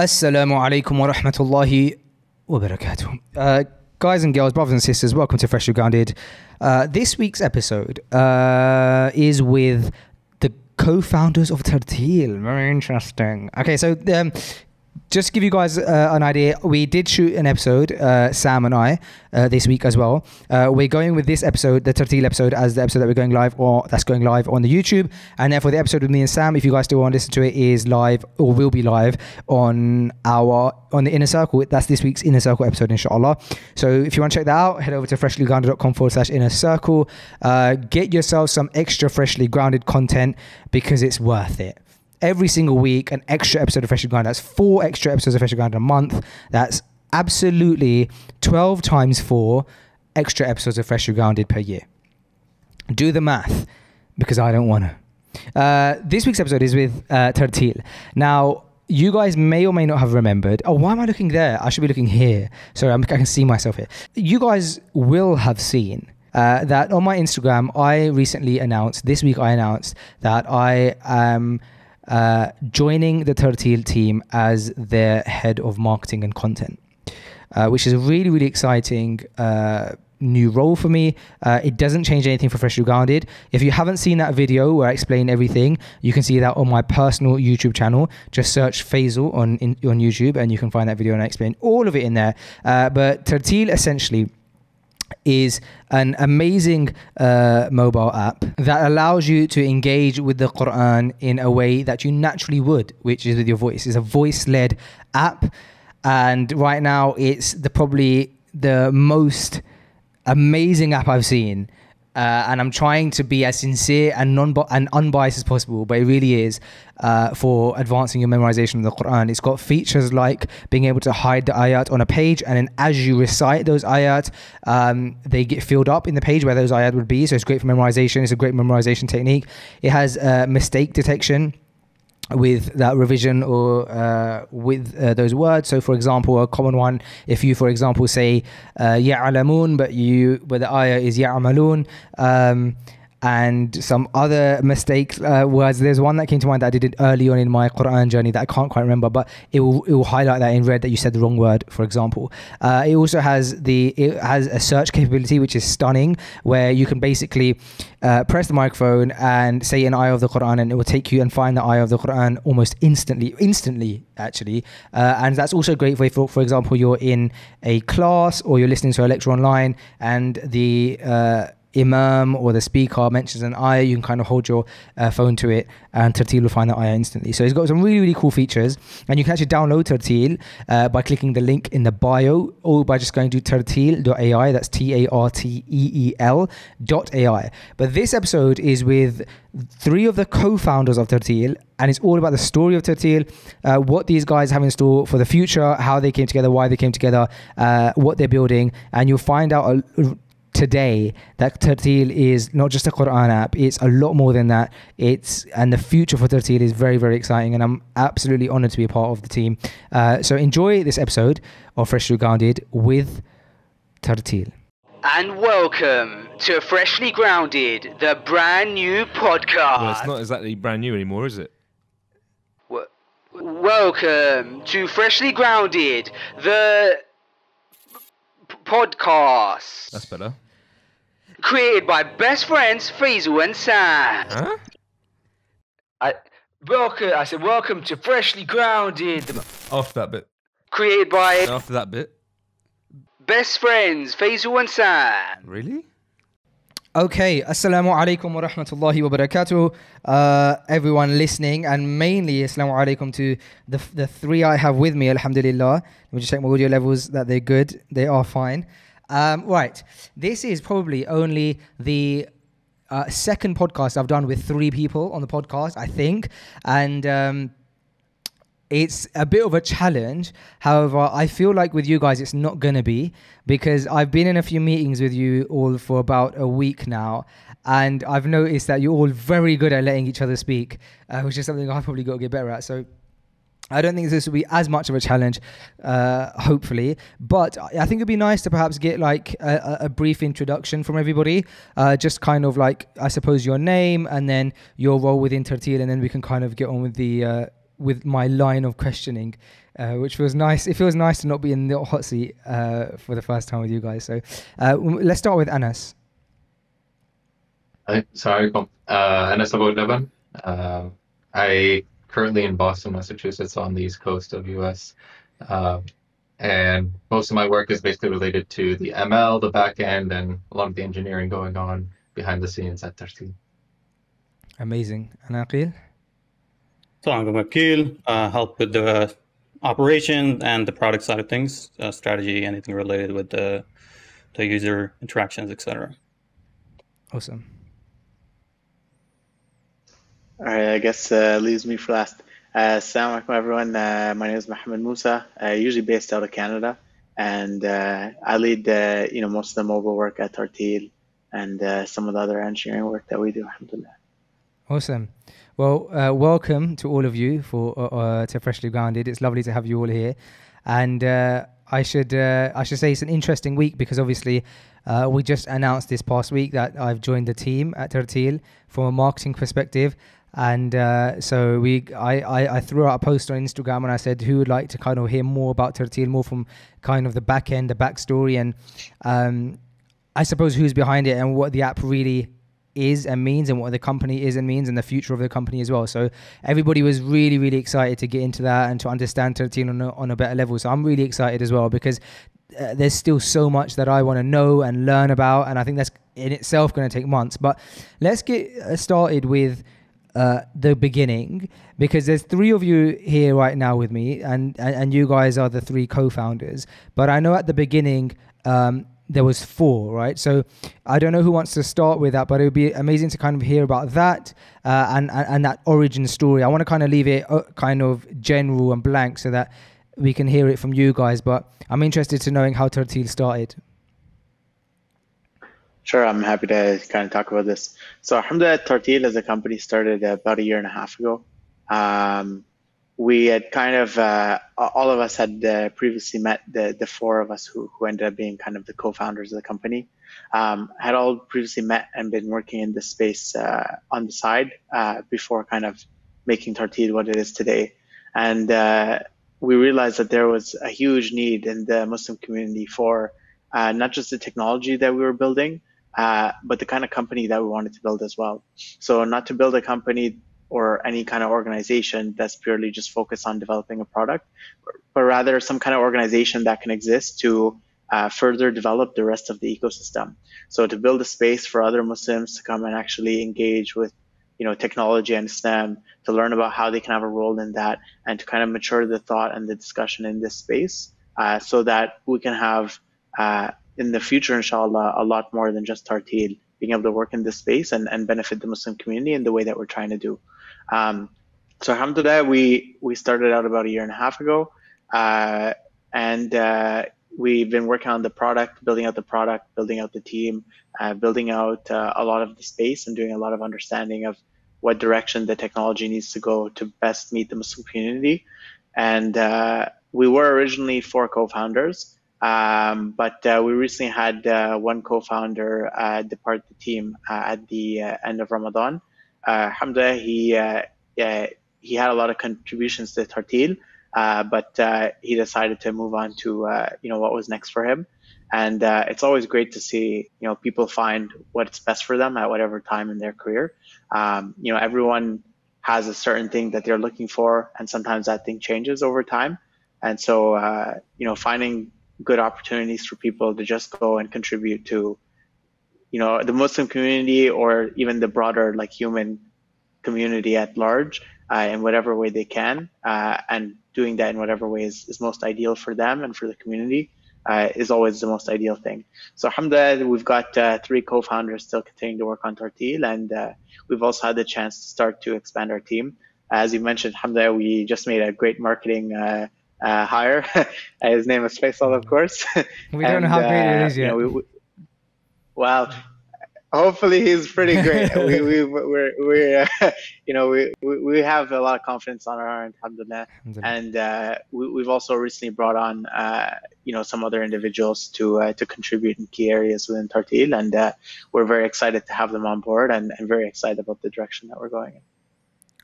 Assalamu alaikum wa rahmatullahi wa barakatuh. Guys and girls, brothers and sisters, welcome to Freshly Grounded. This week's episode is with the co-founders of Tarteel. Very interesting. Okay, so just to give you guys an idea, we did shoot an episode, Sam and I, this week as well. We're going with this episode, the Tarteel episode, as the episode that we're going live, or that's going live on the YouTube. And therefore the episode with me and Sam, if you guys still want to listen to it, is live or will be live on our, on the Inner Circle. That's this week's Inner Circle episode, inshallah. So if you want to check that out, head over to freshlygrounded.com/inner circle. Get yourself some extra Freshly Grounded content because it's worth it. Every single week, an extra episode of Freshly Grounded. That's 4 extra episodes of Freshly Grounded a month. That's absolutely 12 times 4 extra episodes of Freshly Grounded per year. Do the math, because I don't want to. This week's episode is with Tarteel. Now, you guys may or may not have remembered. Oh, why am I looking there? I should be looking here. Sorry, I can see myself here. You guys will have seen that on my Instagram, I recently announced, this week I announced that I am... joining the Tarteel team as their head of marketing and content, which is a really, really exciting new role for me. It doesn't change anything for Freshly Grounded. If you haven't seen that video where I explain everything, you can see that on my personal YouTube channel. Just search Faisal on YouTube and you can find that video and I explain all of it in there. But Tarteel essentially is an amazing mobile app that allows you to engage with the Quran in a way that you naturally would, which is with your voice. It's a voice-led app, and right now it's probably the most amazing app I've seen. And I'm trying to be as sincere and unbiased as possible, but it really is for advancing your memorization of the Quran. It's got features like being able to hide the ayat on a page, and then as you recite those ayat, they get filled up in the page where those ayat would be. So it's great for memorization. It's a great memorization technique. It has mistake detection with that revision or with those words. So for example, a common one, if you for example say ya'alamun, but the ayah is ya'amalun, and some other mistake words. There's one that came to mind that I did early on in my Quran journey that I can't quite remember, but it will highlight that in red that you said the wrong word, for example. It also has a search capability, which is stunning, where you can basically press the microphone and say an ayah of the Quran, and it will take you and find the ayah of the Quran almost instantly actually. And that's also a great way for example, you're in a class or you're listening to a lecture online and the imam or the speaker mentions an ayah, you can kind of hold your phone to it and Tarteel will find the ayah instantly. So it's got some really, really cool features, and you can actually download Tarteel by clicking the link in the bio or by just going to tarteel.ai. that's Tarteel.ai. But this episode is with 3 of the co-founders of Tarteel, and it's all about the story of Tarteel, what these guys have in store for the future, how they came together, why they came together, what they're building. And you'll find out today that Tarteel is not just a Quran app, it's a lot more than that. And the future for Tarteel is very, very exciting, and I'm absolutely honored to be a part of the team. So enjoy this episode of Freshly Grounded with Tarteel. And welcome to Freshly Grounded, the brand new podcast. Well, it's not exactly brand new anymore, is it? Welcome to Freshly Grounded, the podcast. That's better. Created by best friends Faisal and Sam. Huh? I said welcome to Freshly Grounded. After that bit. Created by. After that bit. Best friends Faisal and Sam. Really? Okay. Assalamu alaikum wa rahmatullahi wa barakatuh. Everyone listening, and mainly assalamu alaikum to the 3 I have with me, alhamdulillah. Let me just check my audio levels that they're good. They are fine. Right. This is probably only the second podcast I've done with 3 people on the podcast, I think. And it's a bit of a challenge. However, I feel like with you guys, it's not going to be, because I've been in a few meetings with you all for about a week now, and I've noticed that you're all very good at letting each other speak, which is something I've probably got to get better at. So I don't think this will be as much of a challenge, hopefully. But I think it'd be nice to perhaps get like a brief introduction from everybody, just kind of like, I suppose, your name and then your role within Tarteel, and then we can kind of get on with the with my line of questioning, which was nice. It feels nice to not be in the hot seat for the first time with you guys. So let's start with Anas. Assalamualaikum. Anas Abou Deban. I currently in Boston, Massachusetts, on the East Coast of US. And most of my work is basically related to the ML, the back end, and a lot of the engineering going on behind the scenes at Tarteel. Amazing. And Aqeel? So I'm Aqeel, help with the operation and the product side of things, strategy, anything related with the user interactions, etc. Awesome. All right, I guess leaves me for last. Assalamu alaikum, everyone. My name is Mohammed Musa, usually based out of Canada, and I lead most of the mobile work at Tarteel and some of the other engineering work that we do, alhamdulillah. Awesome. Well, welcome to all of you to Freshly Grounded. It's lovely to have you all here, and I should say it's an interesting week because obviously we just announced this past week that I've joined the team at Tarteel from a marketing perspective. And so I threw out a post on Instagram and I said, who would like to kind of hear more about Tarteel, more from kind of the back end, the backstory, and I suppose who's behind it and what the app really is and means, and what the company is and means, and the future of the company as well. So everybody was really, really excited to get into that and to understand Tarteel on a better level. So I'm really excited as well because there's still so much that I want to know and learn about, and I think that's in itself going to take months. But let's get started with the beginning, because there's three of you here right now with me, and you guys are the three co-founders, but I know at the beginning there was four, right? So I don't know who wants to start with that, but it would be amazing to kind of hear about that and that origin story. I want to kind of leave it kind of general and blank so that we can hear it from you guys, but I'm interested to knowing how Tarteel started. Sure, I'm happy to kind of talk about this. So alhamdulillah, Tarteel as a company started about 1.5 years ago. We had kind of, all of us had previously met, the four of us who ended up being kind of the co-founders of the company, had all previously met and been working in this space on the side before kind of making Tarteel what it is today. And we realized that there was a huge need in the Muslim community for not just the technology that we were building, but the kind of company that we wanted to build as well. So not to build a company or any kind of organization that's purely just focused on developing a product, but rather some kind of organization that can exist to further develop the rest of the ecosystem. So to build a space for other Muslims to come and actually engage with, technology and STEM, to learn about how they can have a role in that, and to kind of mature the thought and the discussion in this space so that we can have, in the future, inshallah, a lot more than just Tarteel being able to work in this space and benefit the Muslim community in the way that we're trying to do. So alhamdulillah, we started out about 1.5 years ago, and we've been working on the product, building out the product, building out the team, building out a lot of the space, and doing a lot of understanding of what direction the technology needs to go to best meet the Muslim community. And we were originally 4 co-founders, but we recently had one co-founder depart the team at the end of Ramadan. Alhamdulillah, he had a lot of contributions to Tarteel, but he decided to move on to what was next for him. And it's always great to see people find what's best for them at whatever time in their career. Everyone has a certain thing that they're looking for, and sometimes that thing changes over time. And so finding good opportunities for people to just go and contribute to, the Muslim community or even the broader human community at large in whatever way they can, and doing that in whatever way is most ideal for them and for the community is always the most ideal thing. So alhamdulillah, we've got 3 co-founders still continuing to work on Tarteel, and we've also had the chance to start to expand our team. As you mentioned, alhamdulillah, we just made a great marketing hire. His name is Faisal, of course. We don't know how great it is yet. Well, hopefully he's pretty great. We have a lot of confidence on our end, alhamdulillah. And we've also recently brought on some other individuals to contribute in key areas within Tarteel, and we're very excited to have them on board and very excited about the direction that we're going in.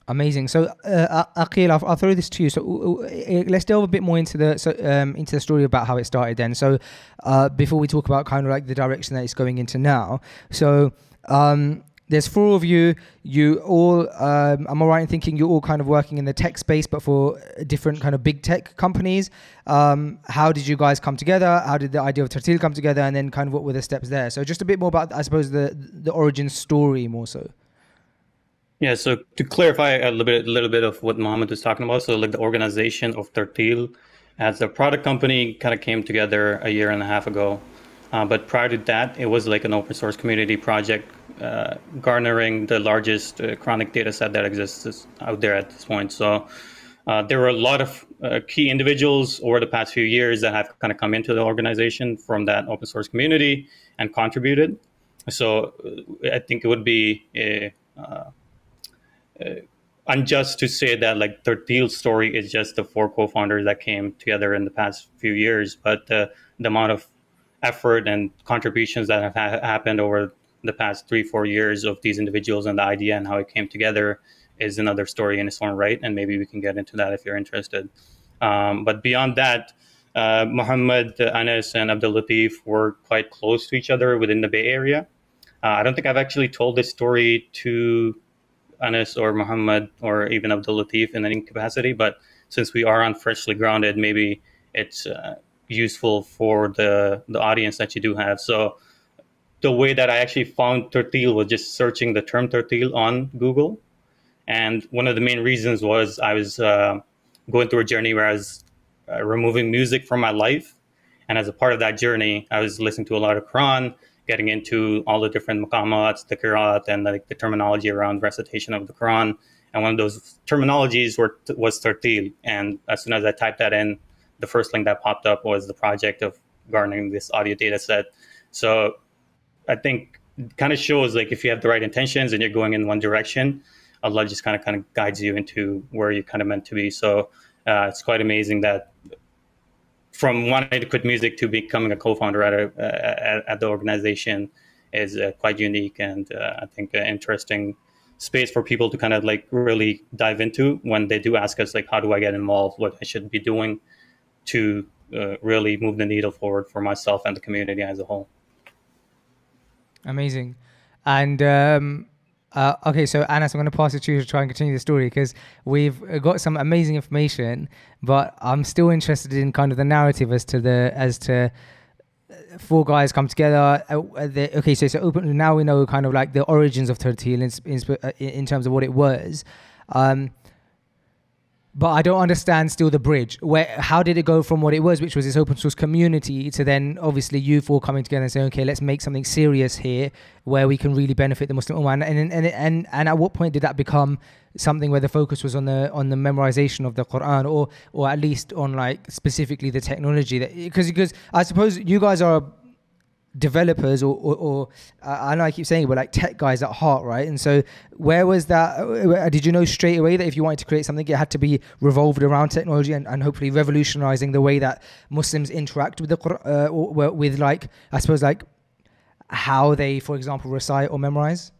Amazing. So, Aqeel, I'll throw this to you. So, let's delve a bit more into the story about how it started then. So, before we talk about kind of like the direction that it's going into now. So, there's four of you. You all, am I right in thinking you're all kind of working in the tech space, but for different kind of big tech companies? How did you guys come together? How did the idea of Tarteel come together? And then kind of what were the steps there? So, just a bit more about, I suppose, the origin story more so. Yeah, so to clarify a little bit of what Mohammed was talking about, so like the organization of Tarteel as a product company kind of came together a year and a half ago. But prior to that, it was like an open source community project garnering the largest chronic data set that exists out there at this point. So there were a lot of key individuals over the past few years that have kind of come into the organization from that open source community and contributed. So I think it would be a... unjust to say that like Tarteel's story is just the four co-founders that came together in the past few years, but the amount of effort and contributions that have happened over the past 3-4 years of these individuals and the idea and how it came together is another story in its own right, and maybe we can get into that if you're interested. But beyond that, Mohammed, Anas, and Abdul Latif were quite close to each other within the Bay Area. I don't think I've actually told this story to Anas or Mohammed or even Abdul Latif in any capacity, but since we are on Freshly Grounded, maybe it's useful for the audience that you do have. So the way that I actually found Tarteel was just searching the term Tarteel on Google, and one of the main reasons was I was going through a journey where I was removing music from my life, and as a part of that journey I was listening to a lot of Quran, getting into all the different maqamats, the qiraat, and like the terminology around recitation of the Quran. And one of those terminologies was Tarteel. And as soon as I typed that in, the first link that popped up was the project of garnering this audio data set. So I think it kind of shows like if you have the right intentions and you're going in one direction, Allah just kind of guides you into where you're kind of meant to be. So it's quite amazing that from wanting to quit music to becoming a co-founder at the organization is quite unique, and I think an interesting space for people to kind of like really dive into when they do ask us like, how do I get involved, what I should be doing to really move the needle forward for myself and the community as a whole. Amazing. And okay, so Anas, I'm going to pass it to you to try and continue the story, because we've got some amazing information, but I'm still interested in kind of the narrative as to four guys come together. Okay, so open, now we know kind of like the origins of Tarteel in terms of what it was, but I don't understand still the bridge. How did it go from what it was, which was this open source community, to then obviously you four coming together and saying, okay, let's make something serious here where we can really benefit the Muslim Ummah? And at what point did that become something where the focus was on the memorization of the Quran, or at least on like specifically the technology? Because I suppose you guys are developers, or I know I keep saying it, but like tech guys at heart, right? And so where was that? Did you know straight away that if you wanted to create something, it had to be revolved around technology and hopefully revolutionizing the way that Muslims interact with the Quran, or with like, I suppose, like how they, for example, recite or memorize?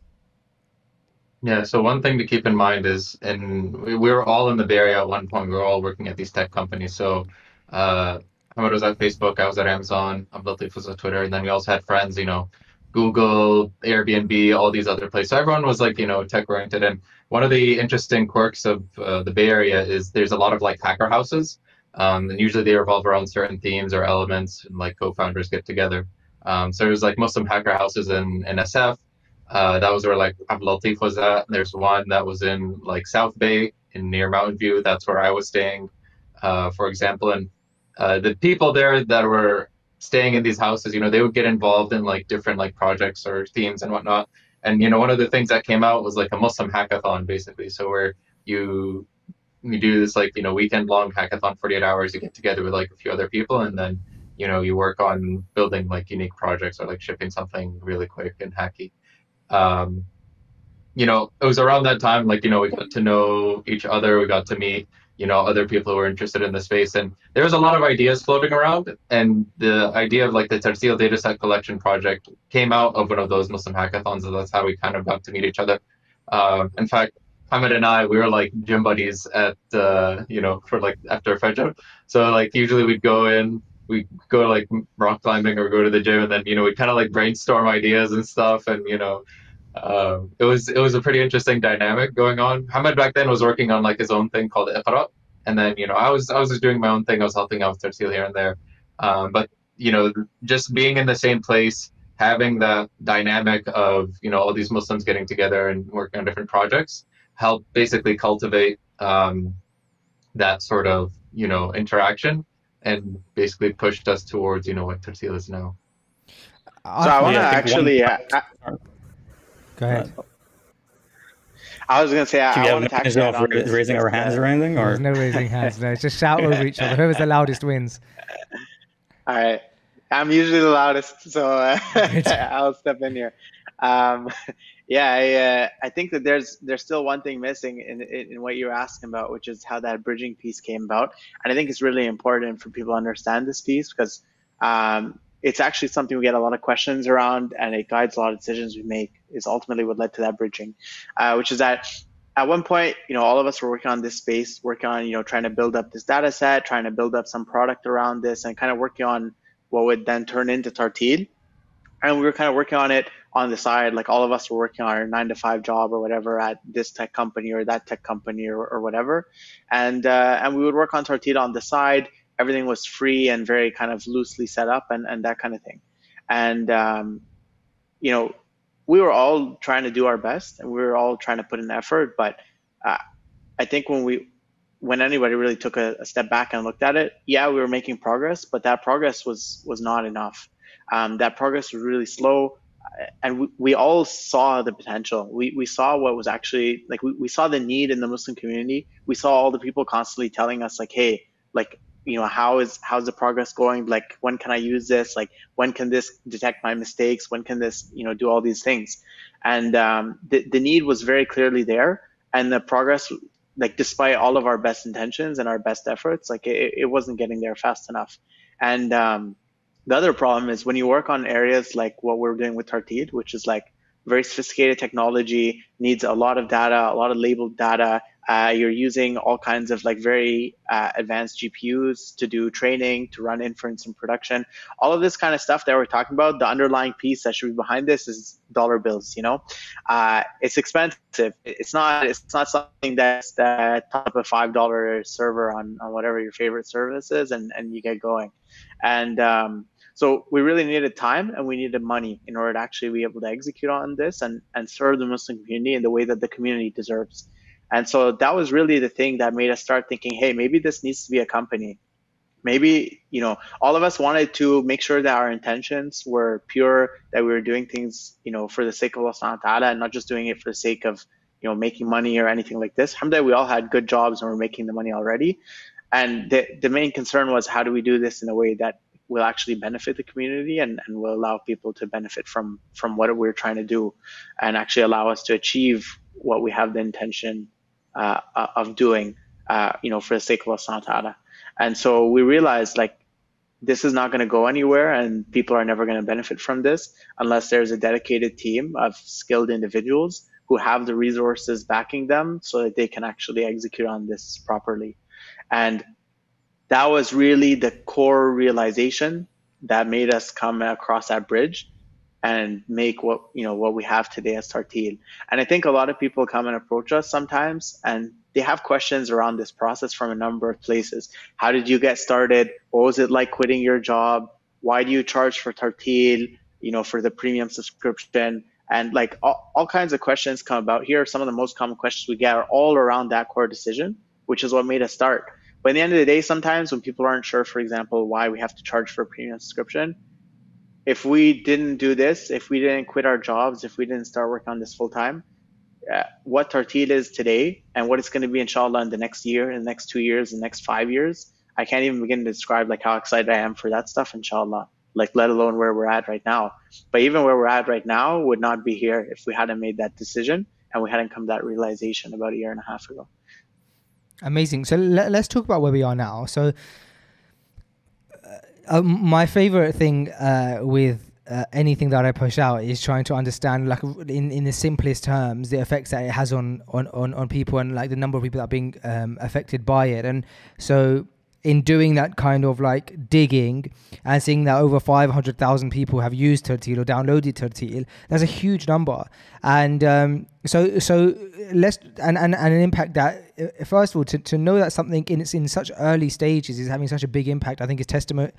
Yeah, so one thing to keep in mind is, and we were all in the Bay Area at one point, we were all working at these tech companies. So Hamid was at Facebook, I was at Amazon, Abdul Latif was at Twitter, and then we also had friends, you know, Google, Airbnb, all these other places. So everyone was like, you know, tech-oriented. And one of the interesting quirks of the Bay Area is there's a lot of like hacker houses, and usually they revolve around certain themes or elements, and like co-founders get together. So there was like Muslim hacker houses in SF. That was where like Abdul Latif was at. There's one that was in like South Bay, near Mountain View. That's where I was staying, for example. And the people there that were staying in these houses, you know, they would get involved in like different like projects or themes and whatnot. And, you know, one of the things that came out was like a Muslim hackathon, basically. So where you do this like, you know, weekend long hackathon, 48 hours, you get together with like a few other people, and then, you know, you work on building like unique projects or like shipping something really quick and hacky. You know, it was around that time, like, you know, we got to know each other, we got to meet, you know, other people who were interested in the space. And there was a lot of ideas floating around. And the idea of like the Tarteel Dataset Collection Project came out of one of those Muslim hackathons. And that's how we kind of got to meet each other. In fact, Hamid and I, we were like gym buddies at, you know, for like after Fajr. So like usually we'd go in, we'd go to like rock climbing or go to the gym, and then, you know, we'd kind of like brainstorm ideas and stuff. And, you know, it was a pretty interesting dynamic going on. Hamid back then was working on like his own thing called Iparat. And then, you know, I was just doing my own thing. I was helping out with Tarteel here and there. But, you know, just being in the same place, having the dynamic of, you know, all these Muslims getting together and working on different projects helped basically cultivate that sort of, you know, interaction, and basically pushed us towards, you know, what Tarteel is now. So I want to actually... Go ahead. I was going to say, I want to actually... raising our hands or anything? Or? There's no raising hands, no. It's just shout over each other. Whoever's the loudest wins. All right. I'm usually the loudest, so I'll step in here. I think that there's still one thing missing in what you were asking about, which is how that bridging piece came about. And I think it's really important for people to understand this piece, because it's actually something we get a lot of questions around, and it guides a lot of decisions we make, is ultimately what led to that bridging, which is that at one point, you know, all of us were working on this space, working on, you know, trying to build up this data set, trying to build up some product around this, and kind of working on what would then turn into Tarteel. And we were kind of working on it on the side, like all of us were working on our 9-to-5 job or whatever at this tech company or that tech company or whatever. And we would work on Tarteel on the side. Everything was free and very kind of loosely set up and that kind of thing. And, you know, we were all trying to do our best, and we were all trying to put in effort. But I think when anybody really took a step back and looked at it, yeah, we were making progress, but that progress was not enough. That progress was really slow, and we all saw the potential. We saw what was actually, like, we saw the need in the Muslim community. We saw all the people constantly telling us, like, hey, like, you know, how's the progress going? Like, when can I use this? Like, when can this detect my mistakes? When can this, you know, do all these things? And the need was very clearly there, and the progress, like, despite all of our best intentions and our best efforts, like, it wasn't getting there fast enough. And the other problem is when you work on areas like what we're doing with Tarteel, which is like very sophisticated technology, needs a lot of data, a lot of labeled data. You're using all kinds of like very advanced GPUs to do training, to run inference in production. All of this kind of stuff that we're talking about, the underlying piece that should be behind this is dollar bills, you know? It's expensive. It's not something that's the top of a $5 server on whatever your favorite service is, and you get going. And so we really needed time and we needed money in order to actually be able to execute on this and serve the Muslim community in the way that the community deserves. And so that was really the thing that made us start thinking, hey, maybe this needs to be a company. Maybe, you know, all of us wanted to make sure that our intentions were pure, that we were doing things, you know, for the sake of Allah subhanahu wa ta'ala, and not just doing it for the sake of, you know, making money or anything like this. Alhamdulillah, we all had good jobs and we're making the money already. And the main concern was, how do we do this in a way that will actually benefit the community and will allow people to benefit from what we're trying to do, and actually allow us to achieve what we have the intention of doing, you know, for the sake of Allah subhanahu wa ta'ala. And so we realized, like, this is not going to go anywhere, and people are never going to benefit from this unless there's a dedicated team of skilled individuals who have the resources backing them so that they can actually execute on this properly. And that was really the core realization that made us come across that bridge and make what we have today as Tarteel. And I think a lot of people come and approach us sometimes, and they have questions around this process from a number of places. How did you get started? What was it like quitting your job? Why do you charge for Tarteel, you know, for the premium subscription? And like all kinds of questions come about here. Some of the most common questions we get are all around that core decision, which is what made us start. But at the end of the day, sometimes when people aren't sure, for example, why we have to charge for a premium subscription, if we didn't do this, if we didn't quit our jobs, if we didn't start working on this full time, what Tarteel is today and what it's going to be, inshallah, in the next year, in the next 2 years, in the next 5 years, I can't even begin to describe like how excited I am for that stuff, inshallah, like let alone where we're at right now. But even where we're at right now would not be here if we hadn't made that decision and we hadn't come to that realization about 1.5 years ago. Amazing. So let's talk about where we are now. So my favorite thing with anything that I push out is trying to understand, like, in the simplest terms, the effects that it has on people, and like the number of people that are being affected by it. And so in doing that kind of like digging and seeing that over 500,000 people have used Tarteel or downloaded Tarteel, that's a huge number. And so an impact that, first of all, to know that something in such early stages is having such a big impact, I think is testament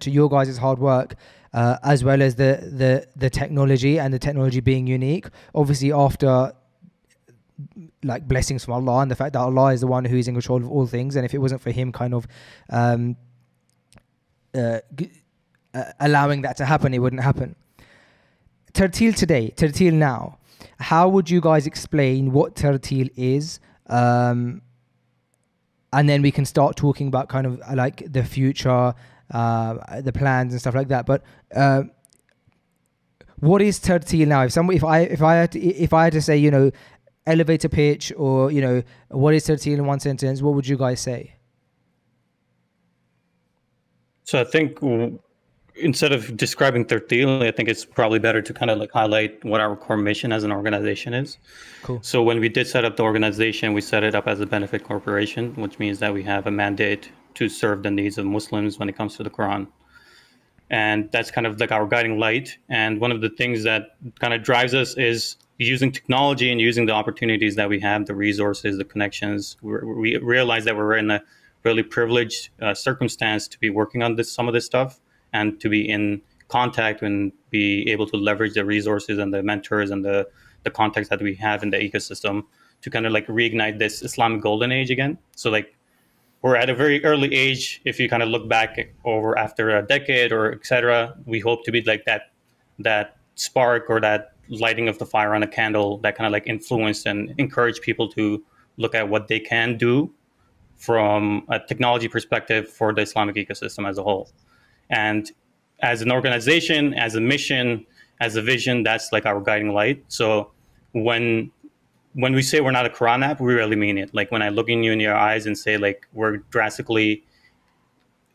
to your guys' hard work, as well as the technology, and the technology being unique. Obviously, after like blessings from Allah, and the fact that Allah is the one who is in control of all things, and if it wasn't for him kind of allowing that to happen, it wouldn't happen. Tarteel today, Tarteel now, how would you guys explain what Tarteel is, and then we can start talking about kind of like the future, the plans and stuff like that. But what is Tarteel now? If somebody, if I had to say, you know, elevator pitch, or, you know, what is Tarteel in one sentence, what would you guys say? So I think instead of describing Tarteel, I think it's probably better to kind of like highlight what our core mission as an organization is. Cool. So when we did set up the organization, we set it up as a benefit corporation, which means that we have a mandate to serve the needs of Muslims when it comes to the Quran. And that's kind of like our guiding light. And one of the things that kind of drives us is using technology and using the opportunities that we have, the resources, the connections. We realize that we're in a really privileged circumstance to be working on this, some of this stuff, and to be in contact and be able to leverage the resources and the mentors and the contacts that we have in the ecosystem to kind of like reignite this Islamic golden age again. So like, we're at a very early age. If you kind of look back over after a decade or et cetera, we hope to be like that spark or that lighting of the fire on a candle that kind of like influence and encourage people to look at what they can do from a technology perspective for the Islamic ecosystem as a whole. And as an organization, as a mission, as a vision, that's like our guiding light. So when we say we're not a Quran app, we really mean it. Like when I look in you in your eyes and say like we're drastically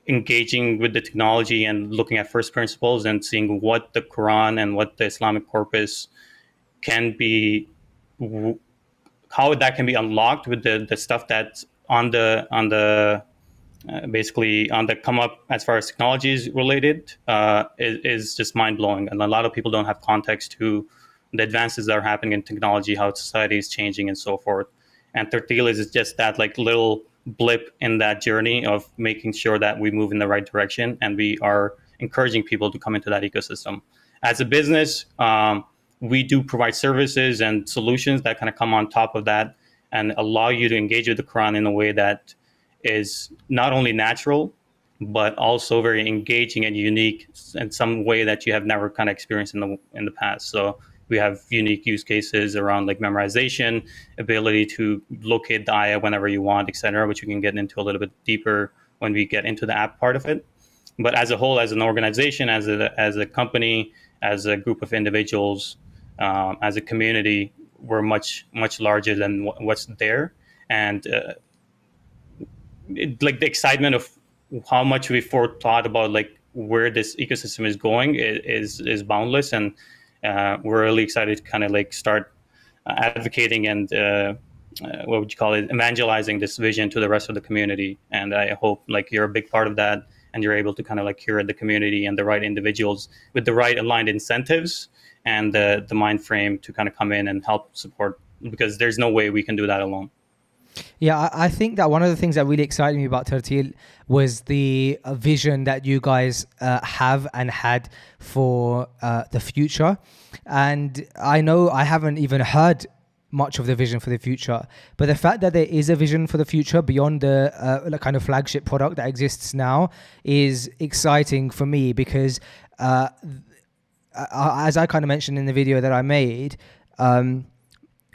engaging with the technology and looking at first principles and seeing what the Quran and what the Islamic corpus can be, how that can be unlocked with the stuff that's basically on the come up as far as technology is related, is just mind blowing. And a lot of people don't have context to the advances that are happening in technology, how society is changing and so forth. And Tarteel is just that like little blip in that journey of making sure that we move in the right direction, and we are encouraging people to come into that ecosystem. As a business, we do provide services and solutions that kind of come on top of that and allow you to engage with the Quran in a way that is not only natural, but also very engaging and unique in some way that you have never kind of experienced in the past. So we have unique use cases around like memorization, ability to locate the ayah whenever you want, et cetera, which we can get into a little bit deeper when we get into the app part of it. But as a whole, as an organization, as a company, as a group of individuals, as a community, we're much, much larger than what's there. And like the excitement of how much we forethought about like where this ecosystem is going is boundless. And we're really excited to kind of like start advocating and what would you call it, evangelizing this vision to the rest of the community. And I hope like you're a big part of that, and you're able to kind of like curate the community and the right individuals with the right aligned incentives and the mind frame to kind of come in and help support, because there's no way we can do that alone. Yeah, I think that one of the things that really excited me about Tarteel was the vision that you guys have and had for the future. And I know I haven't even heard much of the vision for the future, but the fact that there is a vision for the future beyond the kind of flagship product that exists now is exciting for me, because as I kind of mentioned in the video that I made,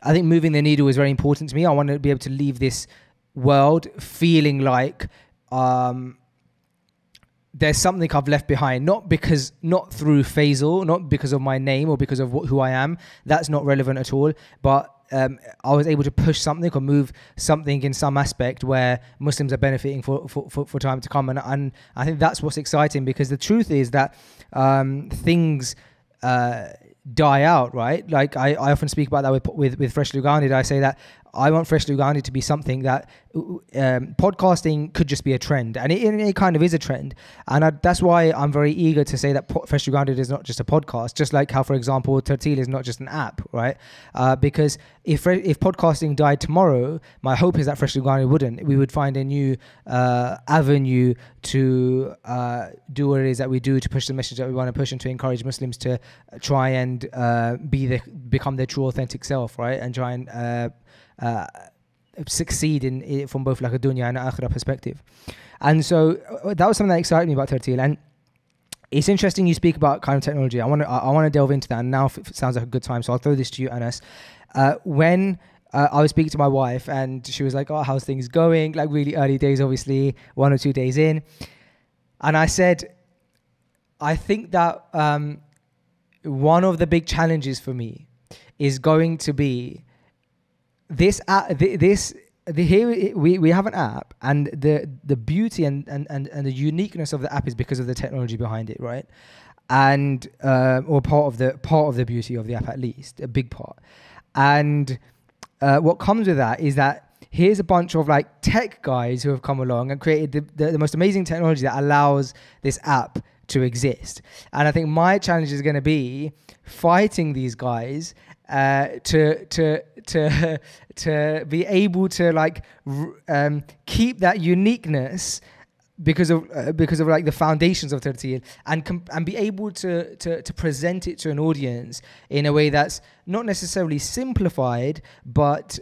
I think moving the needle is very important to me. I want to be able to leave this world feeling like there's something I've left behind, not through Faisal, not because of my name or because of who I am. That's not relevant at all. But I was able to push something or move something in some aspect where Muslims are benefiting for time to come. And I think that's what's exciting, because the truth is that things die out, right? Like I often speak about that with Freshly Grounded. I say that I want Freshly Grounded to be something that podcasting could just be a trend, and it kind of is a trend. And that's why I'm very eager to say that Freshly Grounded is not just a podcast, just like how, for example, Tarteel is not just an app, right? Because if podcasting died tomorrow, my hope is that Freshly Grounded wouldn't. We would find a new avenue to do what it is that we do, to push the message that we want to push, and to encourage Muslims to try and become their true authentic self, right? And try and succeed in from both like a dunya and an akhirah perspective. And so that was something that excited me about Tarteel. And it's interesting you speak about kind of technology. I want to delve into that, and now it sounds like a good time, so I'll throw this to you, Anas. When I was speaking to my wife, and she was like, "Oh, how's things going?" Like really early days, obviously, 1 or 2 days in. And I said, I think that one of the big challenges for me is going to be this app. Here we have an app, and the beauty and the uniqueness of the app is because of the technology behind it, right? And or part of the beauty of the app, at least a big part. And what comes with that is that here's a bunch of like tech guys who have come along and created the most amazing technology that allows this app to exist. And I think my challenge is going to be fighting these guys to be able to like keep that uniqueness because of like the foundations of Tarteel, and be able to present it to an audience in a way that's not necessarily simplified, but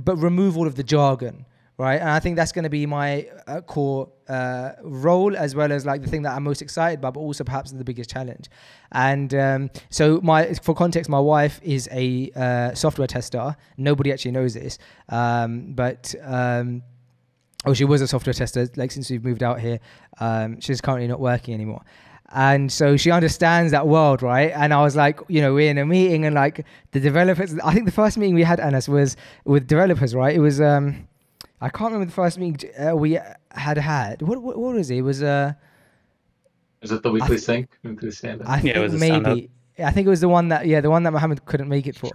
remove all of the jargon, right? And I think that's going to be my core role, as well as like the thing that I'm most excited about, but also perhaps the biggest challenge. And so for context, my wife is a software tester. Nobody actually knows this, but she was a software tester, like since we've moved out here. She's currently not working anymore. And so she understands that world, right? And I was like, you know, we're in a meeting, and like the developers, I think the first meeting we had, Anas, was with developers, right? It was, I can't remember the first meeting we had. What was it? It was is it the weekly sync? Weekly standard? I think, yeah, it was maybe. I think it was the one that Mohammed couldn't make it for.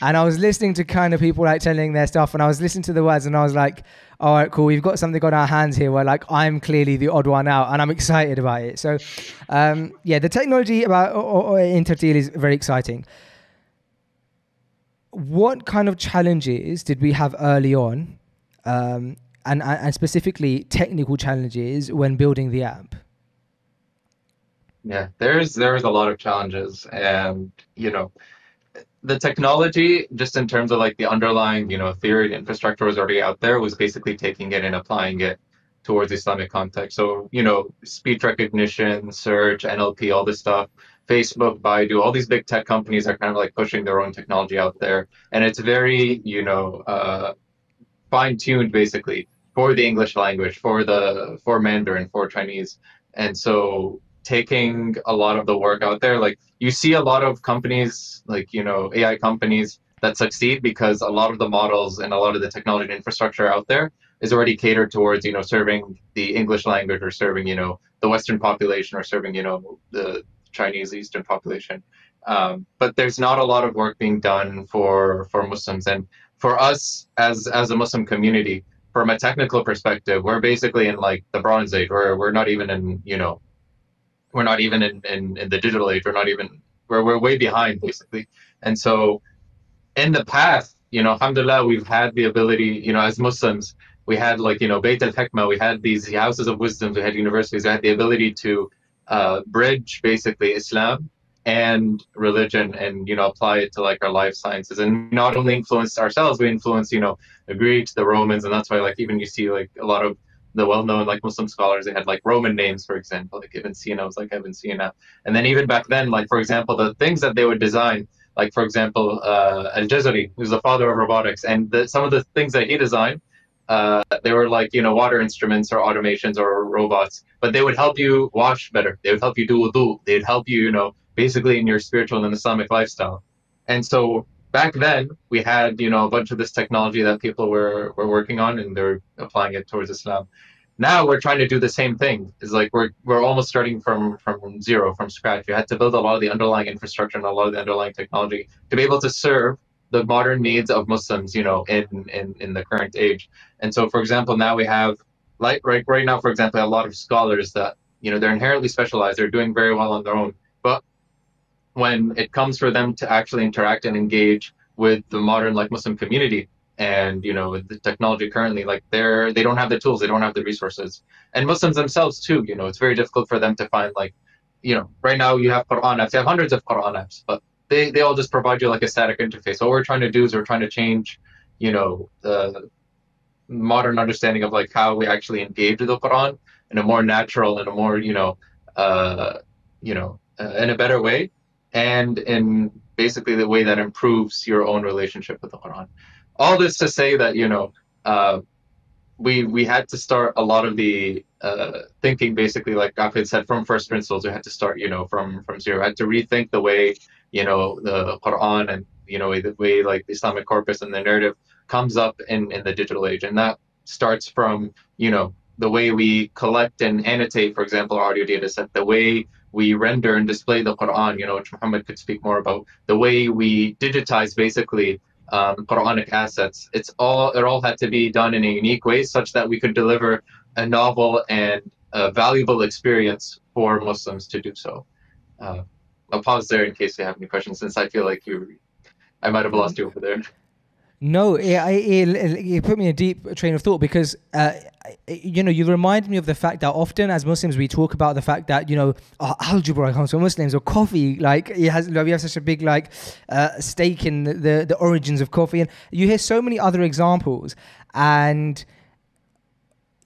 And I was listening to kind of people like telling their stuff, and I was listening to the words, and I was like, all right, cool, we've got something on our hands here where like I'm clearly the odd one out, and I'm excited about it. So yeah, the technology in Tarteel is very exciting. What kind of challenges did we have early on, and specifically technical challenges when building the app? Yeah, there's a lot of challenges, and you know, the technology, just in terms of like the underlying, you know, theory and infrastructure was already out there, was basically taking it and applying it towards Islamic context. So, you know, speech recognition, search, NLP, all this stuff, Facebook, Baidu, all these big tech companies are kind of like pushing their own technology out there, and it's very, you know, fine-tuned basically for the English language, for Mandarin, for Chinese, and so taking a lot of the work out there. Like you see a lot of companies, like, you know, AI companies that succeed because a lot of the models and a lot of the technology and infrastructure out there is already catered towards, you know, serving the English language, or serving, you know, the Western population, or serving, you know, the Chinese Eastern population. But there's not a lot of work being done for Muslims. And for us as a Muslim community, from a technical perspective, we're basically in like the Bronze Age, where we're not even in, you know, we're not even in the digital age. We're way behind basically. And so in the past, you know, alhamdulillah, we've had the ability, you know, as Muslims, we had like, you know, Bayt al-Hikmah, we had these houses of wisdom, we had universities, we had the ability to bridge basically Islam and religion, and, you know, apply it to like our life sciences, and not only influence ourselves, we influence, you know, the Greeks, the Romans. And that's why like even you see like a lot of the well-known like Muslim scholars, they had like Roman names, for example, like Ibn Sina was like Ibn Sina. And then even back then, like for example, the things that they would design, like for example, Al-Jazari, who's the father of robotics, and some of the things that he designed, they were like, you know, water instruments or automations or robots, but they would help you wash better. They would help you do wudu. They'd help you, you know, basically in your spiritual and Islamic lifestyle. And so back then we had, you know, a bunch of this technology that people were working on and they're applying it towards Islam. Now we're trying to do the same thing. It's like we're almost starting from zero, from scratch. You had to build a lot of the underlying infrastructure and a lot of the underlying technology to be able to serve the modern needs of Muslims, you know, in the current age. And so, for example, now we have, like right now, for example, a lot of scholars that, you know, they're inherently specialized, they're doing very well on their own. But when it comes for them to actually interact and engage with the modern, like, Muslim community, and, you know, with the technology currently, like, they don't have the tools, they don't have the resources. And Muslims themselves too, you know, it's very difficult for them to find, like, you know, right now you have Quran apps, you have hundreds of Quran apps, but they all just provide you like a static interface. So what we're trying to do is we're trying to change, you know, the modern understanding of, like, how we actually engage with the Quran in a more natural and a more, in a better way, and in basically the way that improves your own relationship with the Quran. All this to say that, you know, we had to start a lot of the thinking, basically, like Aqeel said, from first principles. We had to start, you know, from zero. We had to rethink the way, you know, the Quran and, you know, the way, like, the Islamic corpus and the narrative comes up in the digital age. And that starts from, you know, the way we collect and annotate, for example, our audio data set, the way we render and display the Quran, you know, which Muhammad could speak more about, the way we digitize, basically, Quranic assets. It all had to be done in a unique way such that we could deliver a novel and a valuable experience for Muslims to do so. I'll pause there in case you have any questions, since I feel like I might have lost you over there. No, it put me in a deep train of thought, because, you know, you remind me of the fact that often as Muslims we talk about the fact that, you know, algebra comes from Muslims, or coffee, like, we have such a big, like, stake in the origins of coffee. And you hear so many other examples, and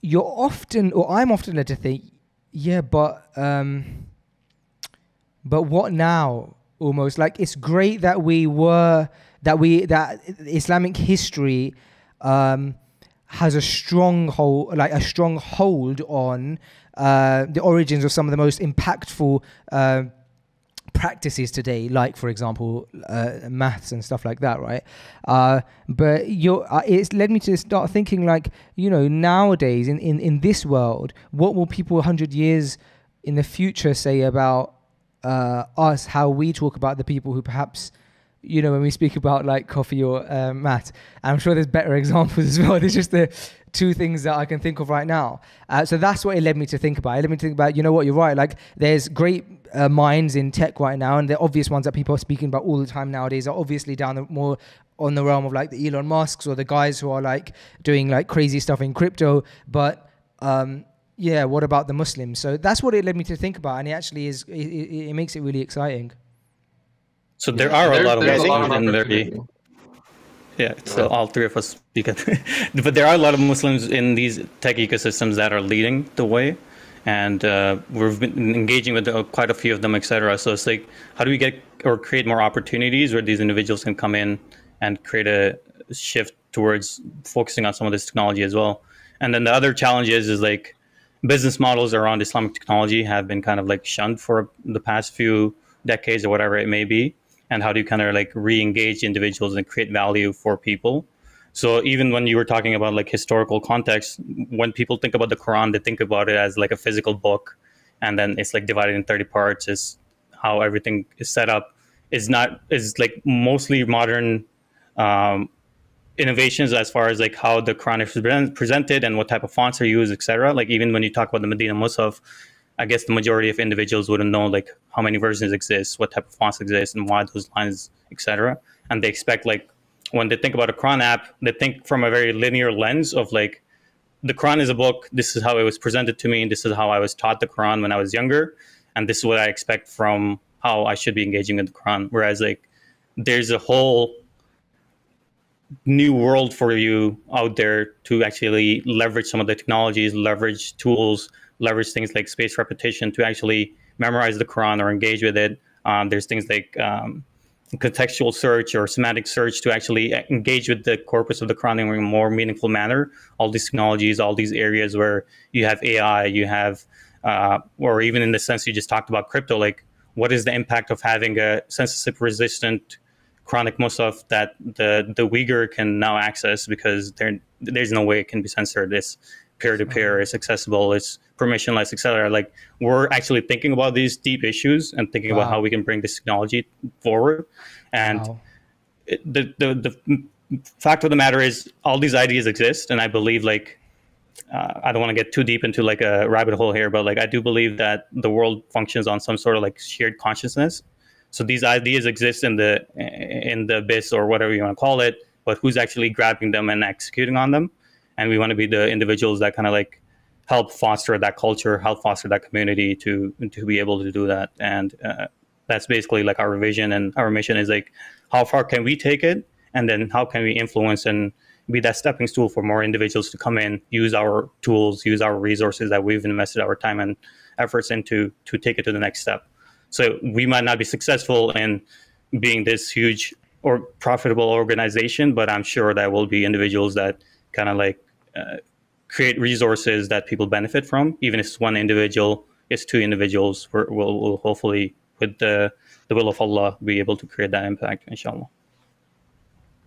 I'm often led to think, yeah, but what now? Almost like, it's great that that Islamic history has a strong hold on the origins of some of the most impactful practices today, like, for example, maths and stuff like that, right? But it's led me to start thinking, like, you know, nowadays in this world, what will people 100 years in the future say about us, how we talk about the people who perhaps, you know, when we speak about, like, coffee or math? I'm sure there's better examples as well. There's just the two things that I can think of right now. So that's what it led me to think about. It led me to think about, you know what, you're right. Like, there's great minds in tech right now, and the obvious ones that people are speaking about all the time nowadays are obviously more on the realm of, like, the Elon Musks or the guys who are, like, doing, like, crazy stuff in crypto. But yeah, what about the Muslims? So that's what it led me to think about, and it actually is. It makes it really exciting. So there are a lot of Muslims in the all three of us speak at but there are a lot of Muslims in these tech ecosystems that are leading the way, and we've been engaging with quite a few of them, etc. So it's like, how do we get or create more opportunities where these individuals can come in and create a shift towards focusing on some of this technology as well? And then the other challenge is like, business models around Islamic technology have been kind of like shunned for the past few decades or whatever it may be. And how do you kind of like re-engage individuals and create value for people? So even when you were talking about like historical context, when people think about the Quran, they think about it as like a physical book, and then it's like divided in 30 parts is how everything is set up. It's like mostly modern innovations as far as like how the Quran is presented and what type of fonts are used, etc. Like even when you talk about the Medina Musaf, I guess the majority of individuals wouldn't know like how many versions exist, what type of fonts exist, and why those lines, etc. And they expect, like, when they think about a Quran app, they think from a very linear lens of like, the Quran is a book, this is how it was presented to me, and this is how I was taught the Quran when I was younger, and this is what I expect from how I should be engaging with the Quran. Whereas like, there's a whole new world for you out there to actually leverage some of the technologies, leverage tools, leverage things like spaced repetition to actually memorize the Quran or engage with it. There's things like contextual search or semantic search to actually engage with the corpus of the Quran in a more meaningful manner. All these technologies, all these areas where you have AI, you have, or even in the sense you just talked about crypto, like what is the impact of having a censorship resistant chronic Musaf that the Uyghur can now access, because there's no way it can be censored. It's peer-to-peer, it's accessible, it's permissionless, etc. Like, we're actually thinking about these deep issues and thinking about how we can bring this technology forward. And the fact of the matter is, all these ideas exist, and I believe, like, I don't want to get too deep into like a rabbit hole here, but like, I do believe that the world functions on some sort of like shared consciousness. So these ideas exist in the abyss, or whatever you want to call it, but who's actually grabbing them and executing on them? And we want to be the individuals that kind of like help foster that culture, help foster that community to be able to do that. And that's basically like our vision, and our mission is like, how far can we take it? And then how can we influence and be that stepping stool for more individuals to come in, use our tools, use our resources that we've invested our time and efforts into to take it to the next step. So we might not be successful in being this huge or profitable organization, but I'm sure that will be individuals that kind of like create resources that people benefit from. Even if it's one individual, it's two individuals, we'll hopefully, with the will of Allah, be able to create that impact, inshallah.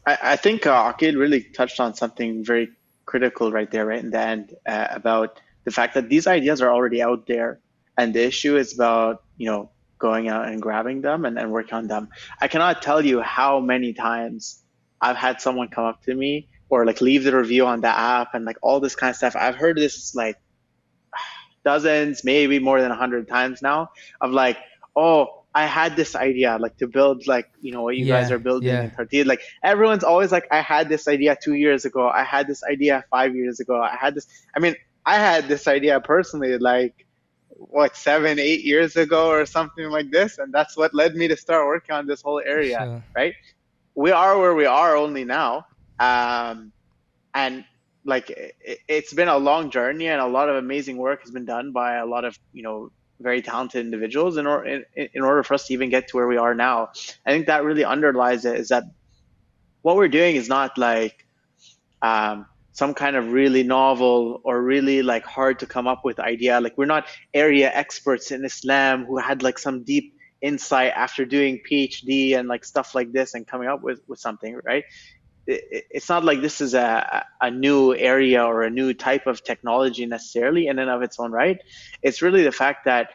I think Aqeel really touched on something very critical right there, right in the end, about the fact that these ideas are already out there. And the issue is about, you know, going out and grabbing them and working on them. I cannot tell you how many times I've had someone come up to me or like leave the review on the app and like all this kind of stuff. I've heard this like dozens, maybe more than 100 times now, of like, oh, I had this idea like to build like, you know, what you guys are building in Tarteel. Like, everyone's always like, I had this idea 2 years ago. I had this idea 5 years ago. I had this. I mean, I had this idea personally, like, what, 7, 8 years ago or something like this. And that's what led me to start working on this whole area, right? We are where we are only now. And like, it's been a long journey, and a lot of amazing work has been done by a lot of, you know, very talented individuals in order for us to even get to where we are now. I think that really underlies it, is that what we're doing is not like some kind of really novel or really like hard to come up with idea. Like, we're not area experts in Islam who had like some deep insight after doing PhD and like stuff like this and coming up with something, right? It's not like this is a new area or a new type of technology necessarily in and of its own right. It's really the fact that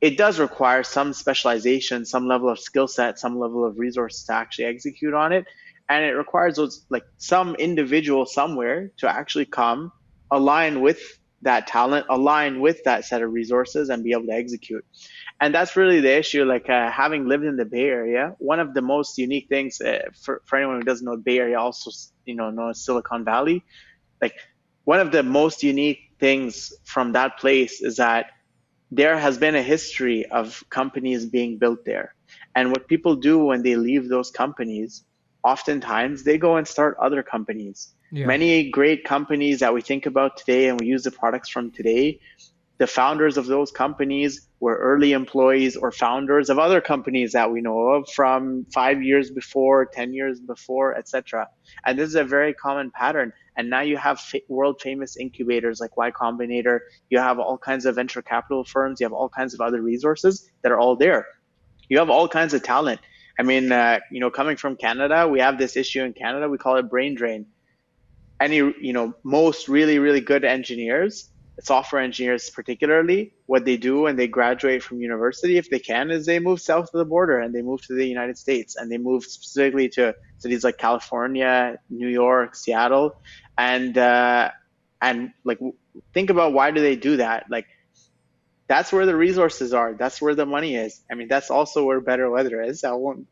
it does require some specialization, some level of skill set, some level of resources to actually execute on it. And it requires those, like, some individual somewhere to actually come, align with that talent, align with that set of resources, and be able to execute. And that's really the issue. Like, having lived in the Bay Area, one of the most unique things for anyone who doesn't know the Bay Area, also, you know, known as Silicon Valley, like, one of the most unique things from that place is that there has been a history of companies being built there. And what people do when they leave those companies, oftentimes they go and start other companies. Yeah. Many great companies that we think about today and we use the products from today, the founders of those companies were early employees or founders of other companies that we know of from 5 years before, 10 years before, etc. And this is a very common pattern. And now you have world famous incubators like Y Combinator. You have all kinds of venture capital firms. You have all kinds of other resources that are all there. You have all kinds of talent. I mean, you know, coming from Canada, we have this issue in Canada. We call it brain drain. You know, most really, really good engineers, software engineers particularly, what they do when they graduate from university, if they can, is they move south of the border and they move to the United States, and they move specifically to cities like California, New York, Seattle. And like, think about, why do they do that? Like, that's where the resources are. That's where the money is. I mean, that's also where better weather is. I won't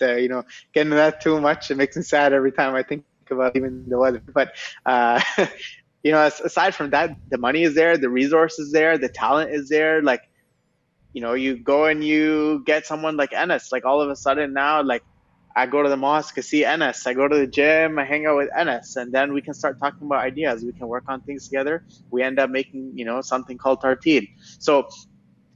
you know, get into that too much. It makes me sad every time I think about even the weather. But, you know, aside from that, the money is there, the resource is there, the talent is there. Like, you know, you go and you get someone like Anas. Like, all of a sudden now, like, I go to the mosque, I see Anas. I go to the gym, I hang out with Anas. And then we can start talking about ideas. We can work on things together. We end up making, you know, something called Tarteel. So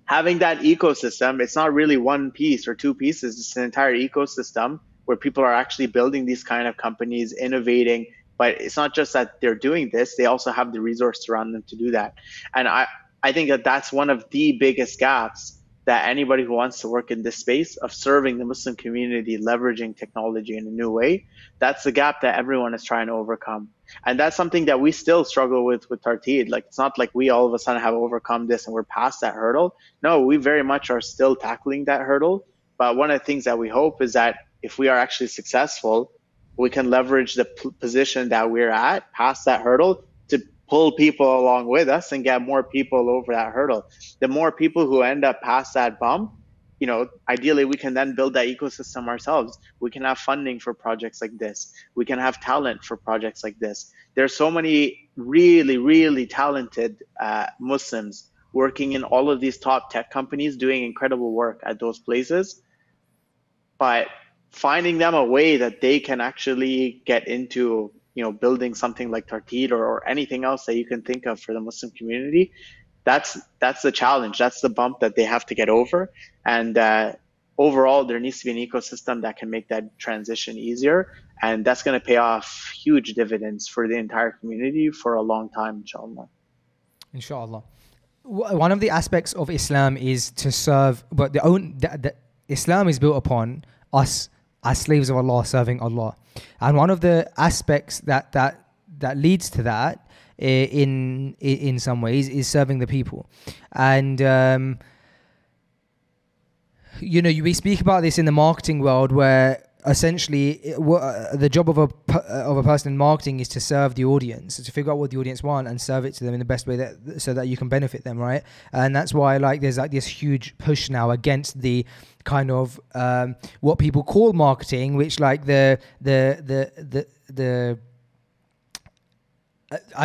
having that ecosystem, it's not really one piece or two pieces. It's an entire ecosystem where people are actually building these kind of companies, innovating. But it's not just that they're doing this. They also have the resources around them to do that. And I think that that's one of the biggest gaps that anybody who wants to work in this space of serving the Muslim community, leveraging technology in a new way, that's the gap that everyone is trying to overcome. And that's something that we still struggle with Tarteel. Like, it's not like we all of a sudden have overcome this and we're past that hurdle. No, we very much are still tackling that hurdle. But one of the things that we hope is that if we are actually successful, we can leverage the position that we're at past that hurdle to pull people along with us and get more people over that hurdle. The more people who end up past that bump, you know, ideally we can then build that ecosystem ourselves. We can have funding for projects like this. We can have talent for projects like this. There are so many really, really talented Muslims working in all of these top tech companies, doing incredible work at those places. But finding them a way that they can actually get into, you know, building something like Tarteel or anything else that you can think of for the Muslim community, that's the challenge. That's the bump that they have to get over. And overall, there needs to be an ecosystem that can make that transition easier. And that's going to pay off huge dividends for the entire community for a long time, inshallah. Inshallah. One of the aspects of Islam is to serve, but the Islam is built upon us as slaves of Allah, serving Allah. And one of the aspects that leads to that in some ways is serving the people. And you know, we speak about this in the marketing world, where essentially the job of a person in marketing is to serve the audience, to figure out what the audience want and serve it to them in the best way that so that you can benefit them, right? And that's why there's this huge push now against the kind of what people call marketing, which I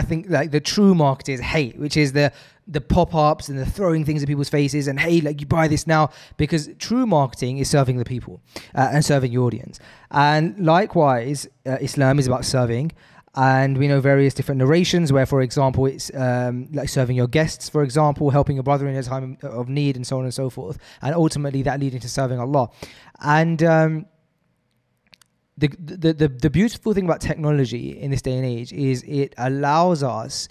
think the true marketers hate, which is the pop-ups and the throwing things at people's faces and, hey, you buy this now, because true marketing is serving the people and serving your audience. And likewise, Islam is about serving. And we know various different narrations where, for example, it's like serving your guests, for example, helping your brother in a time of need, and so on and so forth. And ultimately that leading to serving Allah. And the beautiful thing about technology in this day and age is it allows us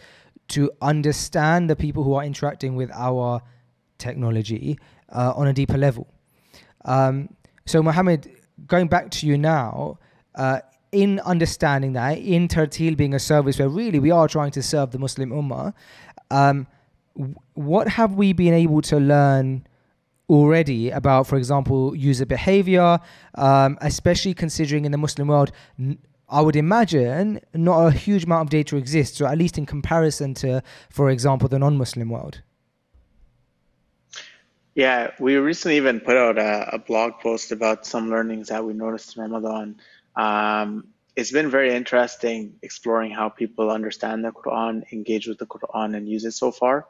to understand the people who are interacting with our technology on a deeper level. So Mohammed, going back to you now, in understanding that, in Tarteel being a service where really we are trying to serve the Muslim Ummah, what have we been able to learn already about, for example, user behavior, especially considering in the Muslim world, I would imagine not a huge amount of data exists, or at least in comparison to, for example, the non-Muslim world? Yeah, we recently even put out a blog post about some learnings that we noticed in Ramadan. It's been very interesting exploring how people understand the Quran, engage with the Quran, and use it so far.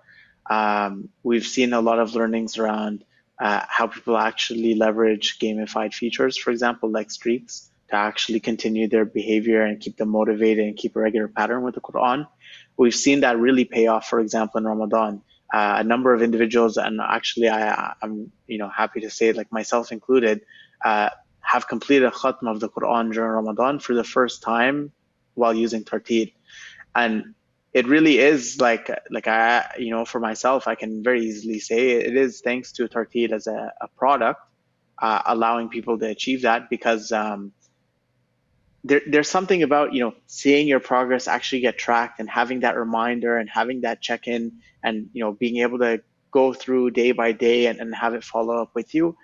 We've seen a lot of learnings around how people actually leverage gamified features, for example, like streaks, to actually continue their behavior and keep them motivated and keep a regular pattern with the Quran. We've seen that really pay off, for example, in Ramadan. A number of individuals, and actually I'm happy to say, like myself included, have completed a khatm of the Quran during Ramadan for the first time while using Tarteel. And it really is for myself, I can very easily say it is thanks to Tarteel as a product, allowing people to achieve that, because there's something about, seeing your progress actually get tracked and having that reminder and having that check-in and, being able to go through day by day and have it follow up with you,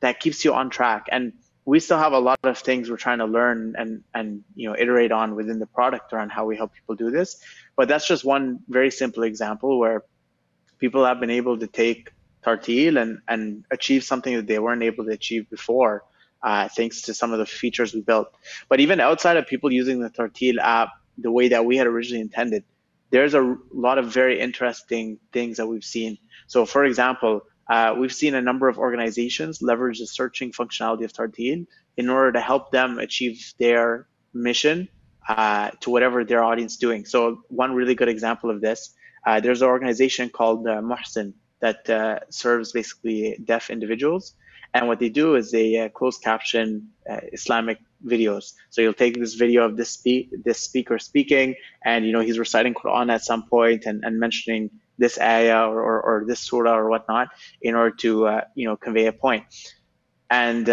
that keeps you on track. And we still have a lot of things we're trying to learn and iterate on within the product around how we help people do this. But that's just one very simple example where people have been able to take Tarteel and achieve something that they weren't able to achieve before, thanks to some of the features we built. But even outside of people using the Tarteel app the way that we had originally intended, there's a lot of very interesting things that we've seen. So for example, we've seen a number of organizations leverage the searching functionality of Tarteel in order to help them achieve their mission to whatever their audience doing. So one really good example of this, there's an organization called Mohsen that serves basically deaf individuals. And what they do is they closed caption Islamic videos. So you'll take this video of this speaker speaking, and he's reciting Quran at some point and mentioning this ayah or this surah or whatnot in order to convey a point. And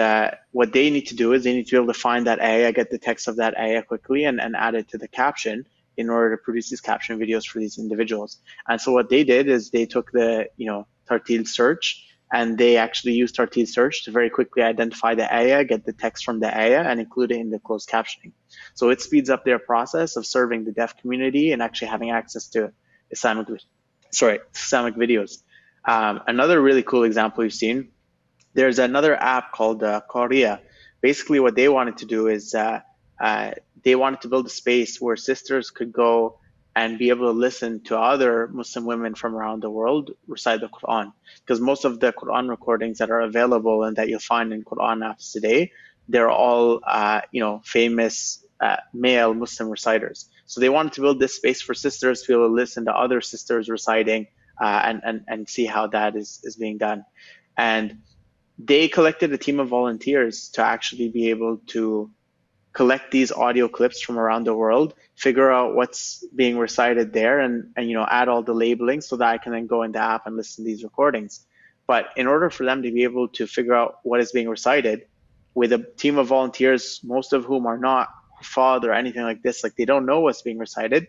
what they need to do is they need to be able to find that ayah, get the text of that ayah quickly, and add it to the caption in order to produce these caption videos for these individuals. And so what they did is they took the Tarteel search, and they actually used Tarteel search to very quickly identify the ayah, get the text from the ayah, and include it in the closed captioning. So it speeds up their process of serving the deaf community and actually having access to Islamic videos. Another really cool example we've seen, there's another app called Korea. Basically what they wanted to do is they wanted to build a space where sisters could go and be able to listen to other Muslim women from around the world recite the Quran. Because most of the Quran recordings that are available and that you'll find in Quran apps today, they're all famous male Muslim reciters. So they wanted to build this space for sisters to be able to listen to other sisters reciting and see how that is being done. And they collected a team of volunteers to actually be able to collect these audio clips from around the world, figure out what's being recited there, and add all the labeling so that I can then go in the app and listen to these recordings. But in order for them to be able to figure out what is being recited, with a team of volunteers, most of whom are not Hafad or anything like this, like they don't know what's being recited,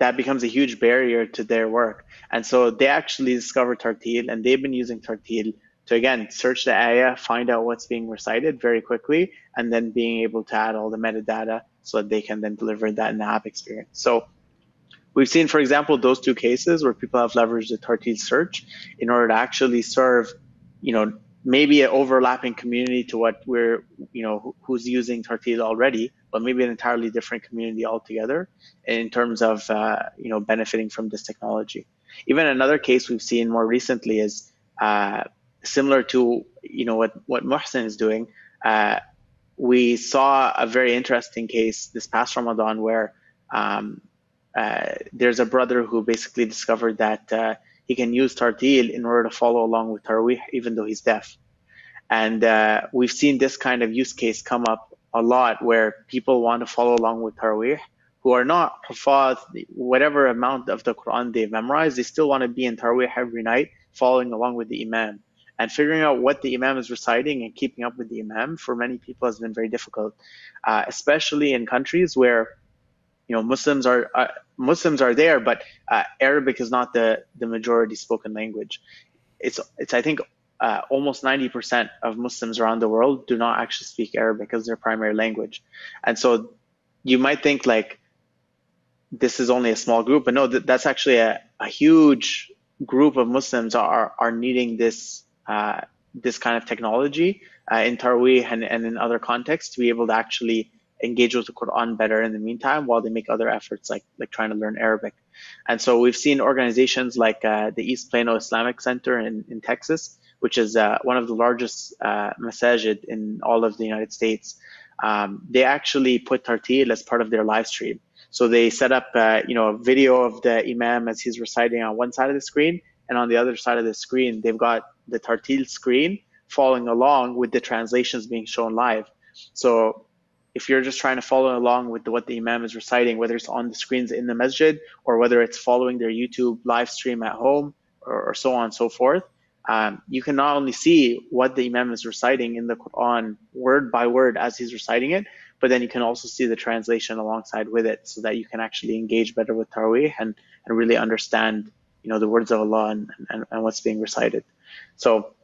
that becomes a huge barrier to their work. And so they actually discovered Tarteel, and they've been using Tarteel to, again, search the ayah, find out what's being recited very quickly, and then being able to add all the metadata so that they can then deliver that in the app experience. So we've seen, for example, those two cases where people have leveraged the Tarteel search in order to actually serve, maybe an overlapping community to what we're, who's using Tarteel already, but maybe an entirely different community altogether in terms of, benefiting from this technology. Even another case we've seen more recently is, similar to what Mohsen is doing, we saw a very interesting case this past Ramadan where there's a brother who basically discovered that he can use Tarteel in order to follow along with Tarawih even though he's deaf. And we've seen this kind of use case come up a lot where people want to follow along with Tarawih who are not Hafad, whatever amount of the Quran they've memorized, they still want to be in Tarawih every night following along with the Imam. And figuring out what the Imam is reciting and keeping up with the Imam for many people has been very difficult, especially in countries where Muslims are there, but Arabic is not the majority spoken language. It's I think almost 90% of Muslims around the world do not actually speak Arabic as their primary language. And so you might think like this is only a small group, but no, that's actually a huge group of Muslims are needing this this kind of technology in Tarawih and in other contexts to be able to actually engage with the Quran better in the meantime while they make other efforts like trying to learn Arabic. And so we've seen organizations like the East Plano Islamic Center in Texas, which is one of the largest masajid in all of the United States. They actually put Tarteel as part of their live stream. So they set up a video of the Imam as he's reciting on one side of the screen, and on the other side of the screen, they've got the Tarteel screen following along with the translations being shown live. So if you're just trying to follow along with what the Imam is reciting, whether it's on the screens in the masjid or whether it's following their YouTube live stream at home or so on and so forth, you can not only see what the Imam is reciting in the Quran word by word as he's reciting it, but then you can also see the translation alongside with it so that you can actually engage better with Tarawih and really understand the words of Allah and what's being recited. So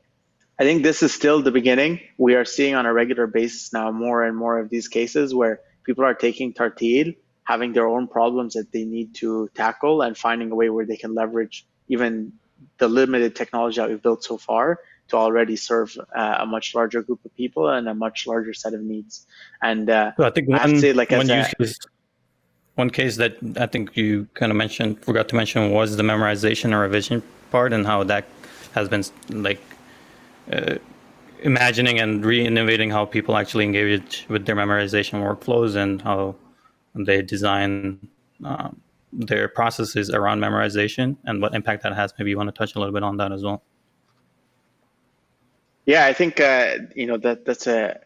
I think this is still the beginning. We are seeing on a regular basis now more and more of these cases where people are taking Tarteel, having their own problems that they need to tackle, and finding a way where they can leverage even the limited technology that we've built so far to already serve a much larger group of people and a much larger set of needs. And so I think one case that I think you kind of forgot to mention was the memorization and revision part, and how that has been imagining and reinnovating how people actually engage with their memorization workflows and how they design their processes around memorization and what impact that has. Maybe you want to touch a little bit on that as well. Yeah, I think that's a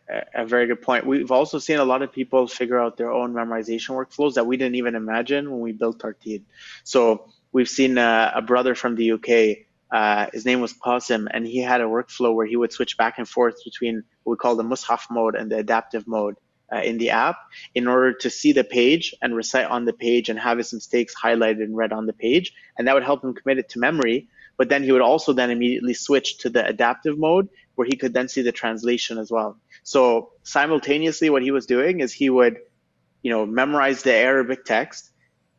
very good point. We've also seen a lot of people figure out their own memorization workflows that we didn't even imagine when we built Tarteel. So We've seen a brother from the UK, his name was Qasim, and he had a workflow where he would switch back and forth between what we call the Mushaf mode and the adaptive mode in the app in order to see the page and recite on the page and have his mistakes highlighted and read on the page. And that would help him commit it to memory. But then he would also then immediately switch to the adaptive mode where he could then see the translation as well. So simultaneously what he was doing is he would, memorize the Arabic text.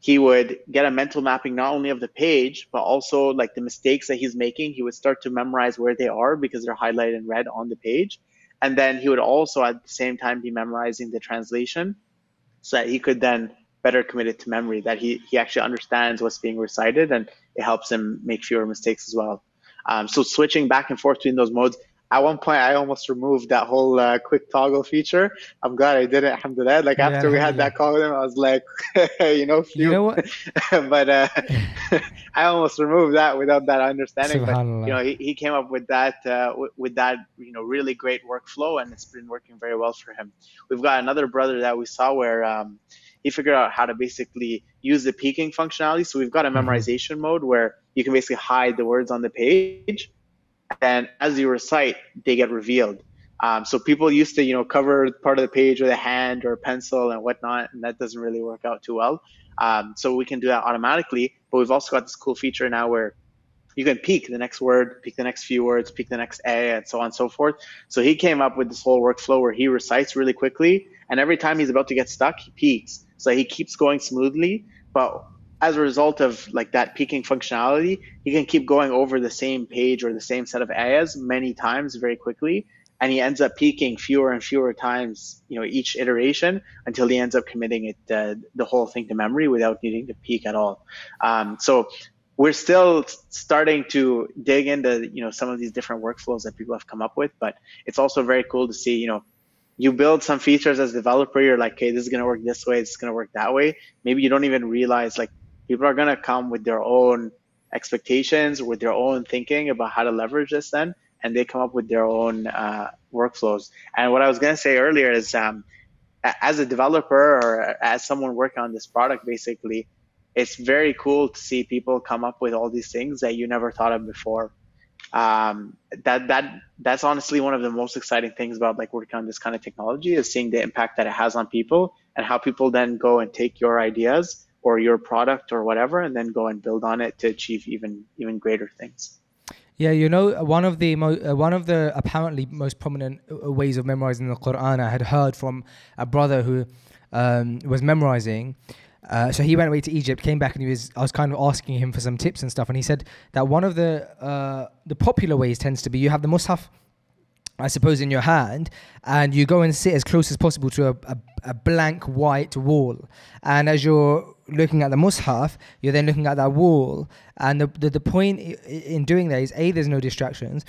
He would get a mental mapping not only of the page, but also like the mistakes that he's making. He would start to memorize where they are because they're highlighted in red on the page. And then he would also at the same time be memorizing the translation so that he could then better commit it to memory, that he actually understands what's being recited and it helps him make fewer mistakes as well. So switching back and forth between those modes. At one point, I almost removed that whole quick toggle feature. I'm glad I did it, alhamdulillah. Like after we had that call with him, I was like, what? But I almost removed that without that understanding. But he came up with that, really great workflow, and it's been working very well for him. We've got another brother that we saw where he figured out how to basically use the peaking functionality. So we've got a memorization mode where you can basically hide the words on the page. And as you recite, they get revealed. So people used to, cover part of the page with a hand or a pencil and whatnot, and that doesn't really work out too well. So we can do that automatically, but we've also got this cool feature now where you can peek the next word, peek the next few words, peek the next A, and so on and so forth. So he came up with this whole workflow where he recites really quickly, and every time he's about to get stuck, he peeks. So he keeps going smoothly, but as a result of like that peaking functionality, he can keep going over the same page or the same set of ayahs many times very quickly. And he ends up peaking fewer and fewer times, each iteration until he ends up committing it, the whole thing to memory without needing to peak at all. So we're still starting to dig into, some of these different workflows that people have come up with, but it's also very cool to see, you build some features as a developer, you're like, hey, this is going to work this way, this is going to work that way. Maybe you don't even realize people are going to come with their own expectations, with their own thinking about how to leverage this then, and they come up with their own workflows. And what I was going to say earlier is as a developer or as someone working on this product, basically, it's very cool to see people come up with all these things that you never thought of before. That's honestly one of the most exciting things about working on this kind of technology is seeing the impact that it has on people and how people then go and take your ideas or your product or whatever, and then go and build on it to achieve even greater things. Yeah, one of the apparently most prominent ways of memorizing the Quran I had heard from a brother who was memorizing. So he went away to Egypt, came back, and I was kind of asking him for some tips and stuff, and he said that one of the popular ways tends to be you have the Mus'haf, I suppose, in your hand, and you go and sit as close as possible to a blank white wall. And as you're looking at the Mus'haf, you're then looking at that wall. And the point in doing that is, A, there's no distractions,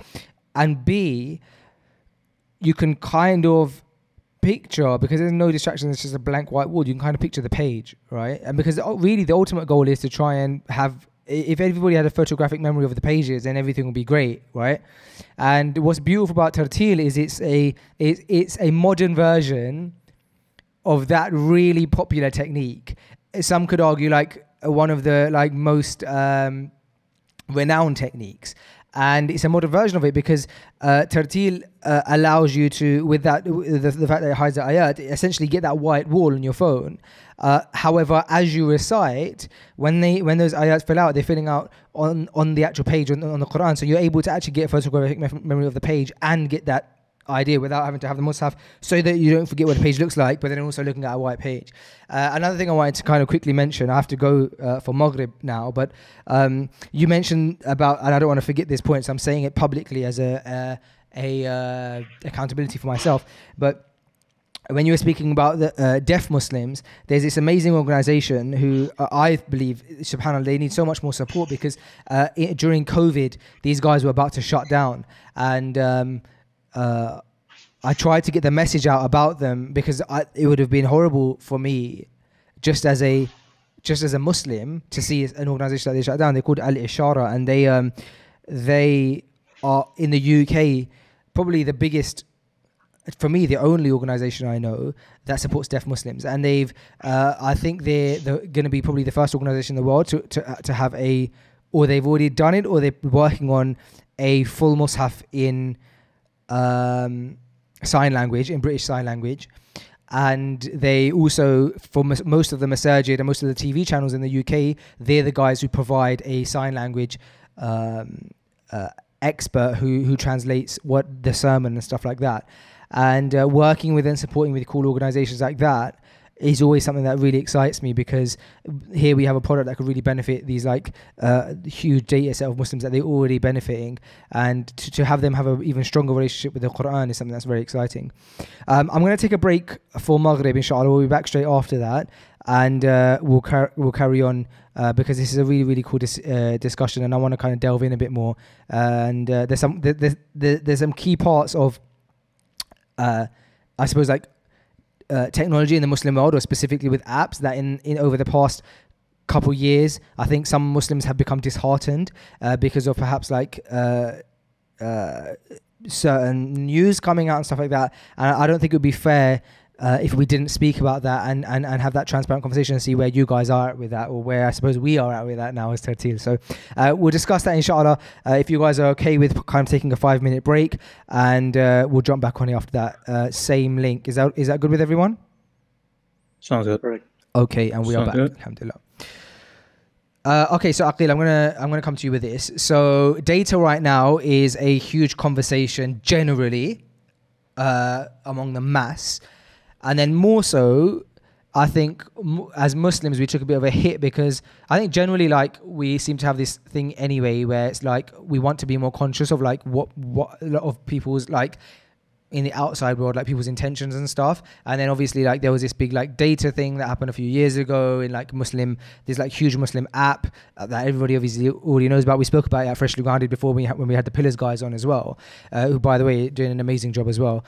and B, you can kind of picture, because there's no distractions, it's just a blank white wall, you can kind of picture the page, right? And because really the ultimate goal is to try and have, if everybody had a photographic memory of the pages, then everything would be great, right? And what's beautiful about Tarteel is it's a modern version of that really popular technique. Some could argue one of the most renowned techniques. And it's a modern version of it because Tarteel allows you to, with the fact that it hides the ayat, essentially get that white wall on your phone. However, as you recite, when those ayats fill out, they're filling out on the actual page, on the Quran. So you're able to actually get a photographic memory of the page and get that idea without having to have the Mus'haf, so that you don't forget what the page looks like, but then also looking at a white page. Another thing I wanted to kind of quickly mention, I have to go for Maghrib now, but you mentioned about, and I don't want to forget this point, so I'm saying it publicly as a accountability for myself, but when you were speaking about the deaf Muslims, there's this amazing organization who I believe, subhanAllah, they need so much more support because during COVID, these guys were about to shut down, and I tried to get the message out about them because it would have been horrible for me just as a Muslim to see an organization that they shut down. They're called Al-Ishara, and they are in the UK probably the biggest for me, the only organisation I know that supports deaf Muslims, and they've, I think they're going to be probably the first organisation in the world to have a, or they've already done it, or they're working on a full mushaf in sign language, in British Sign Language. And they also, for most of the masajid and most of the TV channels in the UK, they're the guys who provide a sign language expert who translates what the sermon and stuff like that. And working with and supporting with cool organizations like that is always something that really excites me, because here we have a product that could really benefit these like huge data set of Muslims that they're already benefiting, and to have them have an even stronger relationship with the Quran is something that's very exciting. I'm going to take a break for Maghrib, inshallah. We'll be back straight after that, and we'll carry on because this is a really, really cool discussion, and I want to kind of delve in a bit more. And there's some key parts of, I suppose, like, technology in the Muslim world, or specifically with apps, that in over the past couple years, I think some Muslims have become disheartened because of perhaps like certain news coming out and stuff like that. And I don't think it would be fair if we didn't speak about that and have that transparent conversation and see where you guys are at with that, or where I suppose we are at with that now as Tarteel. So we'll discuss that, inshallah, if you guys are okay with kind of taking a 5-minute break, and we'll jump back on it after that. Same link. Is that good with everyone? Sounds good. Okay, and we are back. Good. Alhamdulillah. Okay, so Aqeel, I'm gonna come to you with this. So data right now is a huge conversation generally among the mass. And then more so, I think as Muslims, we took a bit of a hit, because I think generally, like, we seem to have this thing anyway where it's like we want to be more conscious of like what a lot of people's, like, in the outside world, like people's intentions and stuff. And then obviously, like, there was this big like data thing that happened a few years ago in like Muslim, this like huge Muslim app that everybody obviously already knows about. We spoke about it at Freshly Grounded before when we had the Pillars guys on as well, who, by the way, doing an amazing job as well.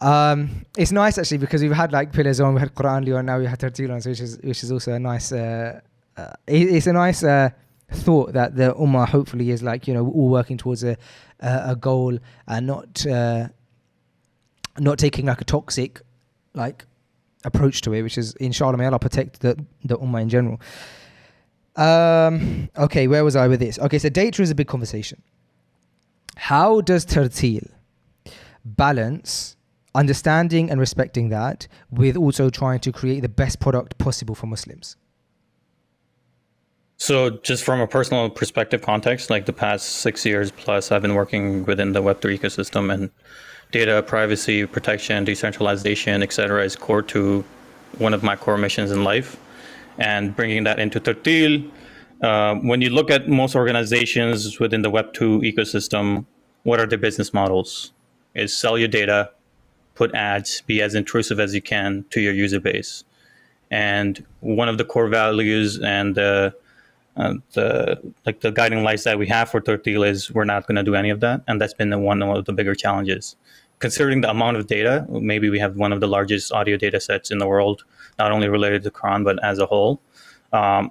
It's nice actually, because we've had like Pillars on, we had Quran on, now we had Tarteel on, so which is also a nice it's a nice thought that the Ummah hopefully is, like, you know, all working towards a goal, and not taking like a toxic like approach to it, which is, inshallah, may Allah protect the Ummah in general. Okay, where was I with this? Okay, so data is a big conversation. How does Tarteel balance understanding and respecting that with also trying to create the best product possible for Muslims? So just from a personal perspective context, like the past 6 years plus, I've been working within the Web3 ecosystem, and data privacy, protection, decentralization, etc. is core to one of my core missions in life. And bringing that into Tarteel, when you look at most organizations within the Web2 ecosystem, what are their business models? Is sell your data, put ads, be as intrusive as you can to your user base. And one of the core values and the guiding lights that we have for Tarteel is we're not going to do any of that. And that's been one of the bigger challenges. Considering the amount of data, maybe we have one of the largest audio data sets in the world, not only related to Quran, but as a whole. For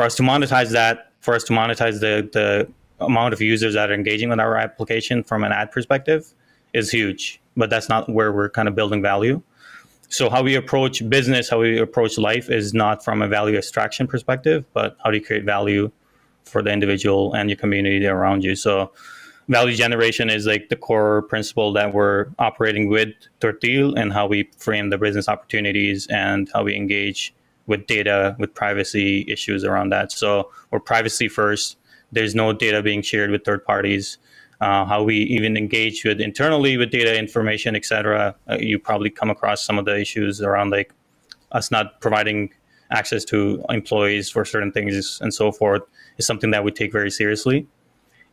us to monetize that, for us to monetize the amount of users that are engaging with our application from an ad perspective is huge, but that's not where we're kind of building value. So how we approach business, how we approach life is not from a value extraction perspective, but how do you create value for the individual and your community around you? So value generation is like the core principle that we're operating with Tarteel, and how we frame the business opportunities and how we engage with data, with privacy issues around that. So we're privacy first. There's no data being shared with third parties. How we even engage with internally with data, information, etc. You probably come across some of the issues around like us not providing access to employees for certain things and so forth is something that we take very seriously,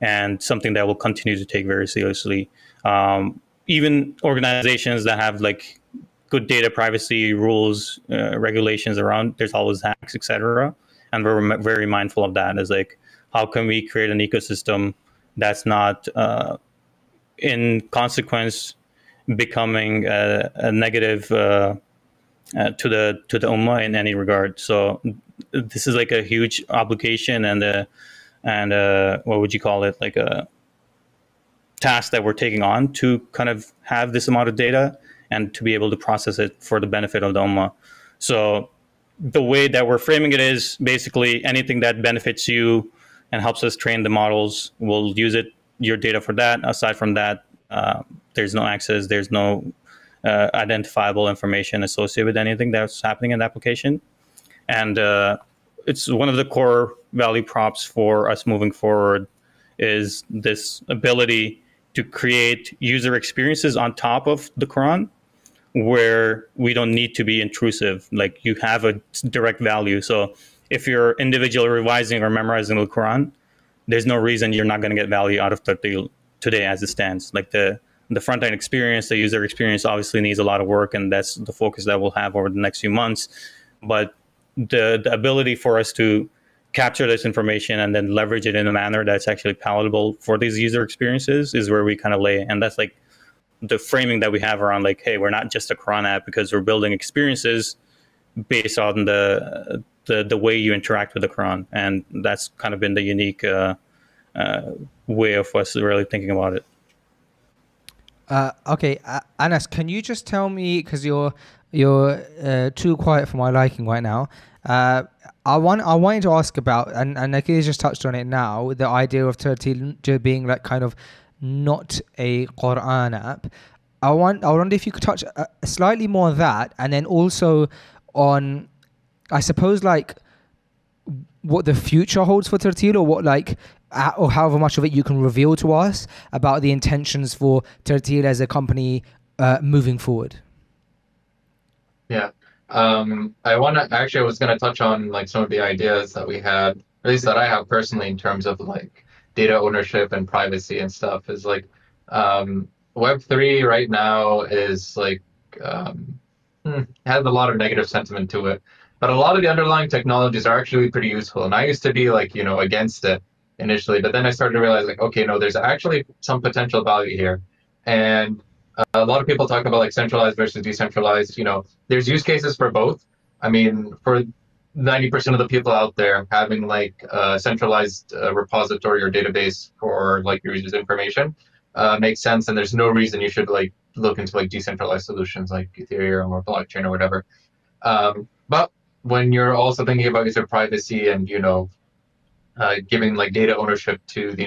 and something that we'll continue to take very seriously. Even organizations that have like good data privacy rules, regulations around, there's always hacks, etc. And we're very mindful of that, as like, how can we create an ecosystem that's not in consequence becoming a negative to the Ummah in any regard? So this is like a huge obligation and what would you call it, like a task that we're taking on to kind of have this amount of data and to be able to process it for the benefit of the ummah. So the way that we're framing it is basically anything that benefits you and helps us train the models, we'll use it, your data for that. Aside from that, there's no access, there's no identifiable information associated with anything that's happening in the application. And it's one of the core value props for us moving forward is this ability to create user experiences on top of the Quran where we don't need to be intrusive. Like you have a direct value. So if you're individually revising or memorizing the Quran, there's no reason you're not going to get value out of Tarteel today as it stands. Like the front-end experience, the user experience obviously needs a lot of work, and that's the focus that we'll have over the next few months. But the ability for us to capture this information and then leverage it in a manner that's actually palatable for these user experiences is where we kind of lay. And that's like the framing that we have around like, hey, we're not just a Quran app because we're building experiences based on the way you interact with the Quran. And that's kind of been the unique way of us really thinking about it. Okay, Anas, can you just tell me, because you're too quiet for my liking right now. I wanted to ask about, and Aqeel just touched on it now, the idea of Tarteel being like kind of not a Quran app. I wonder if you could touch slightly more on that, and then also on, I suppose, like what the future holds for Tarteel, or what like, or however much of it you can reveal to us about the intentions for Tarteel as a company moving forward. Yeah, I was going to touch on like some of the ideas that we had, at least that I have personally, in terms of like data ownership and privacy and stuff, is like Web3 right now is like has a lot of negative sentiment to it, but a lot of the underlying technologies are actually pretty useful. And I used to be like, you know, against it initially, but then I started to realize like, okay, no, there's actually some potential value here. And a lot of people talk about like centralized versus decentralized, you know, there's use cases for both. I mean, for 90% of the people out there, having like a centralized repository or database for like your users' information makes sense. And there's no reason you should like look into like decentralized solutions like Ethereum or blockchain or whatever. But when you're also thinking about user privacy and, you know, giving like data ownership to the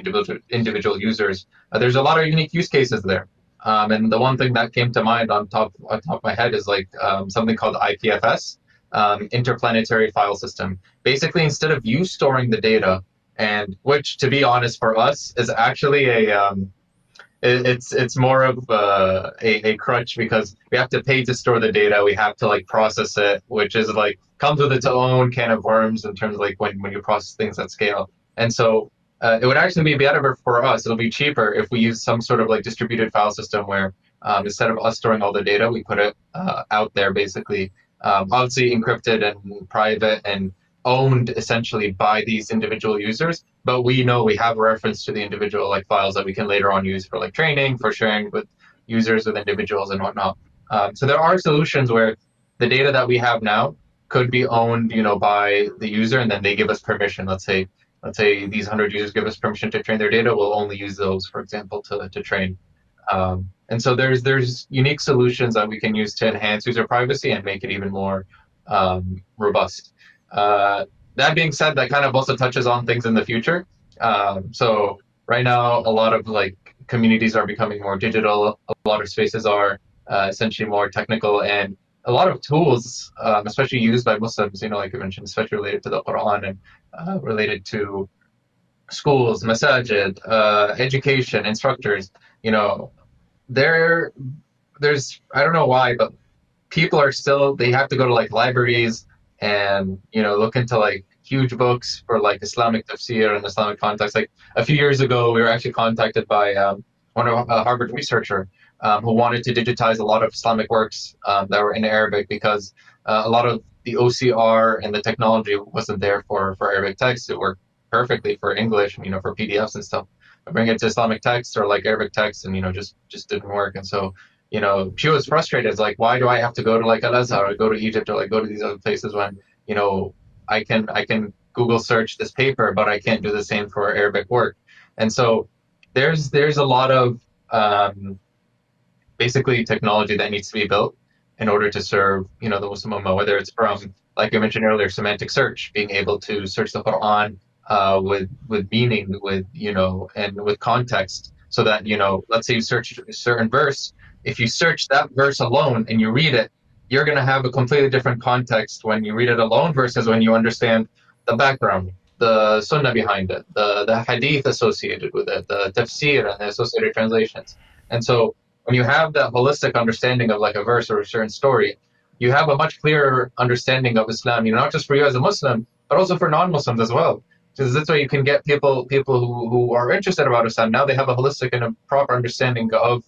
individual users, there's a lot of unique use cases there. And the one thing that came to mind on top of my head is like something called IPFS, Interplanetary File System. Basically, instead of you storing the data, and which, to be honest, for us is actually a it's more of a crutch, because we have to pay to store the data. We have to like process it, which is like comes with its own can of worms in terms of like when you process things at scale. And so it would actually be better for us. It'll be cheaper if we use some sort of like distributed file system where instead of us storing all the data, we put it out there, basically, obviously encrypted and private and owned essentially by these individual users. But we know we have a reference to the individual like files that we can later on use for like training, for sharing with users, with individuals and whatnot. So there are solutions where the data that we have now could be owned, you know, by the user, and then they give us permission. Let's say these 100 users give us permission to train their data, we'll only use those, for example, to train. And so there's unique solutions that we can use to enhance user privacy and make it even more robust. That being said, that kind of also touches on things in the future. So right now, a lot of like communities are becoming more digital. A lot of spaces are essentially more technical, and a lot of tools, especially used by Muslims, you know, like you mentioned, especially related to the Quran and related to schools, masajid, education, instructors, you know, there's, I don't know why, but people are still, they have to go to like libraries and, you know, look into like huge books for like Islamic tafsir and Islamic context. Like a few years ago, we were actually contacted by a Harvard researcher who wanted to digitize a lot of Islamic works that were in Arabic, because a lot of the OCR and the technology wasn't there for Arabic texts. It worked perfectly for English, you know, for PDFs and stuff. But bring it to Islamic texts or like Arabic texts, and, you know, just didn't work. And so, you know, she was frustrated. It's like, why do I have to go to like Al-Azhar or go to Egypt or like go to these other places when, you know, I can Google search this paper, but I can't do the same for Arabic work. And so there's a lot of basically technology that needs to be built in order to serve, you know, the Muslim Ummah, whether it's from, like I mentioned earlier, semantic search, being able to search the Quran with meaning, with, you know, and with context, so that, you know, let's say you search a certain verse, if you search that verse alone and you read it, you're going to have a completely different context when you read it alone versus when you understand the background, the sunnah behind it, the hadith associated with it, the tafsir and the associated translations. And so when you have that holistic understanding of like a verse or a certain story, you have a much clearer understanding of Islam, you know, not just for you as a Muslim, but also for non-Muslims as well. Because this way you can get people who are interested about Islam, now they have a holistic and a proper understanding of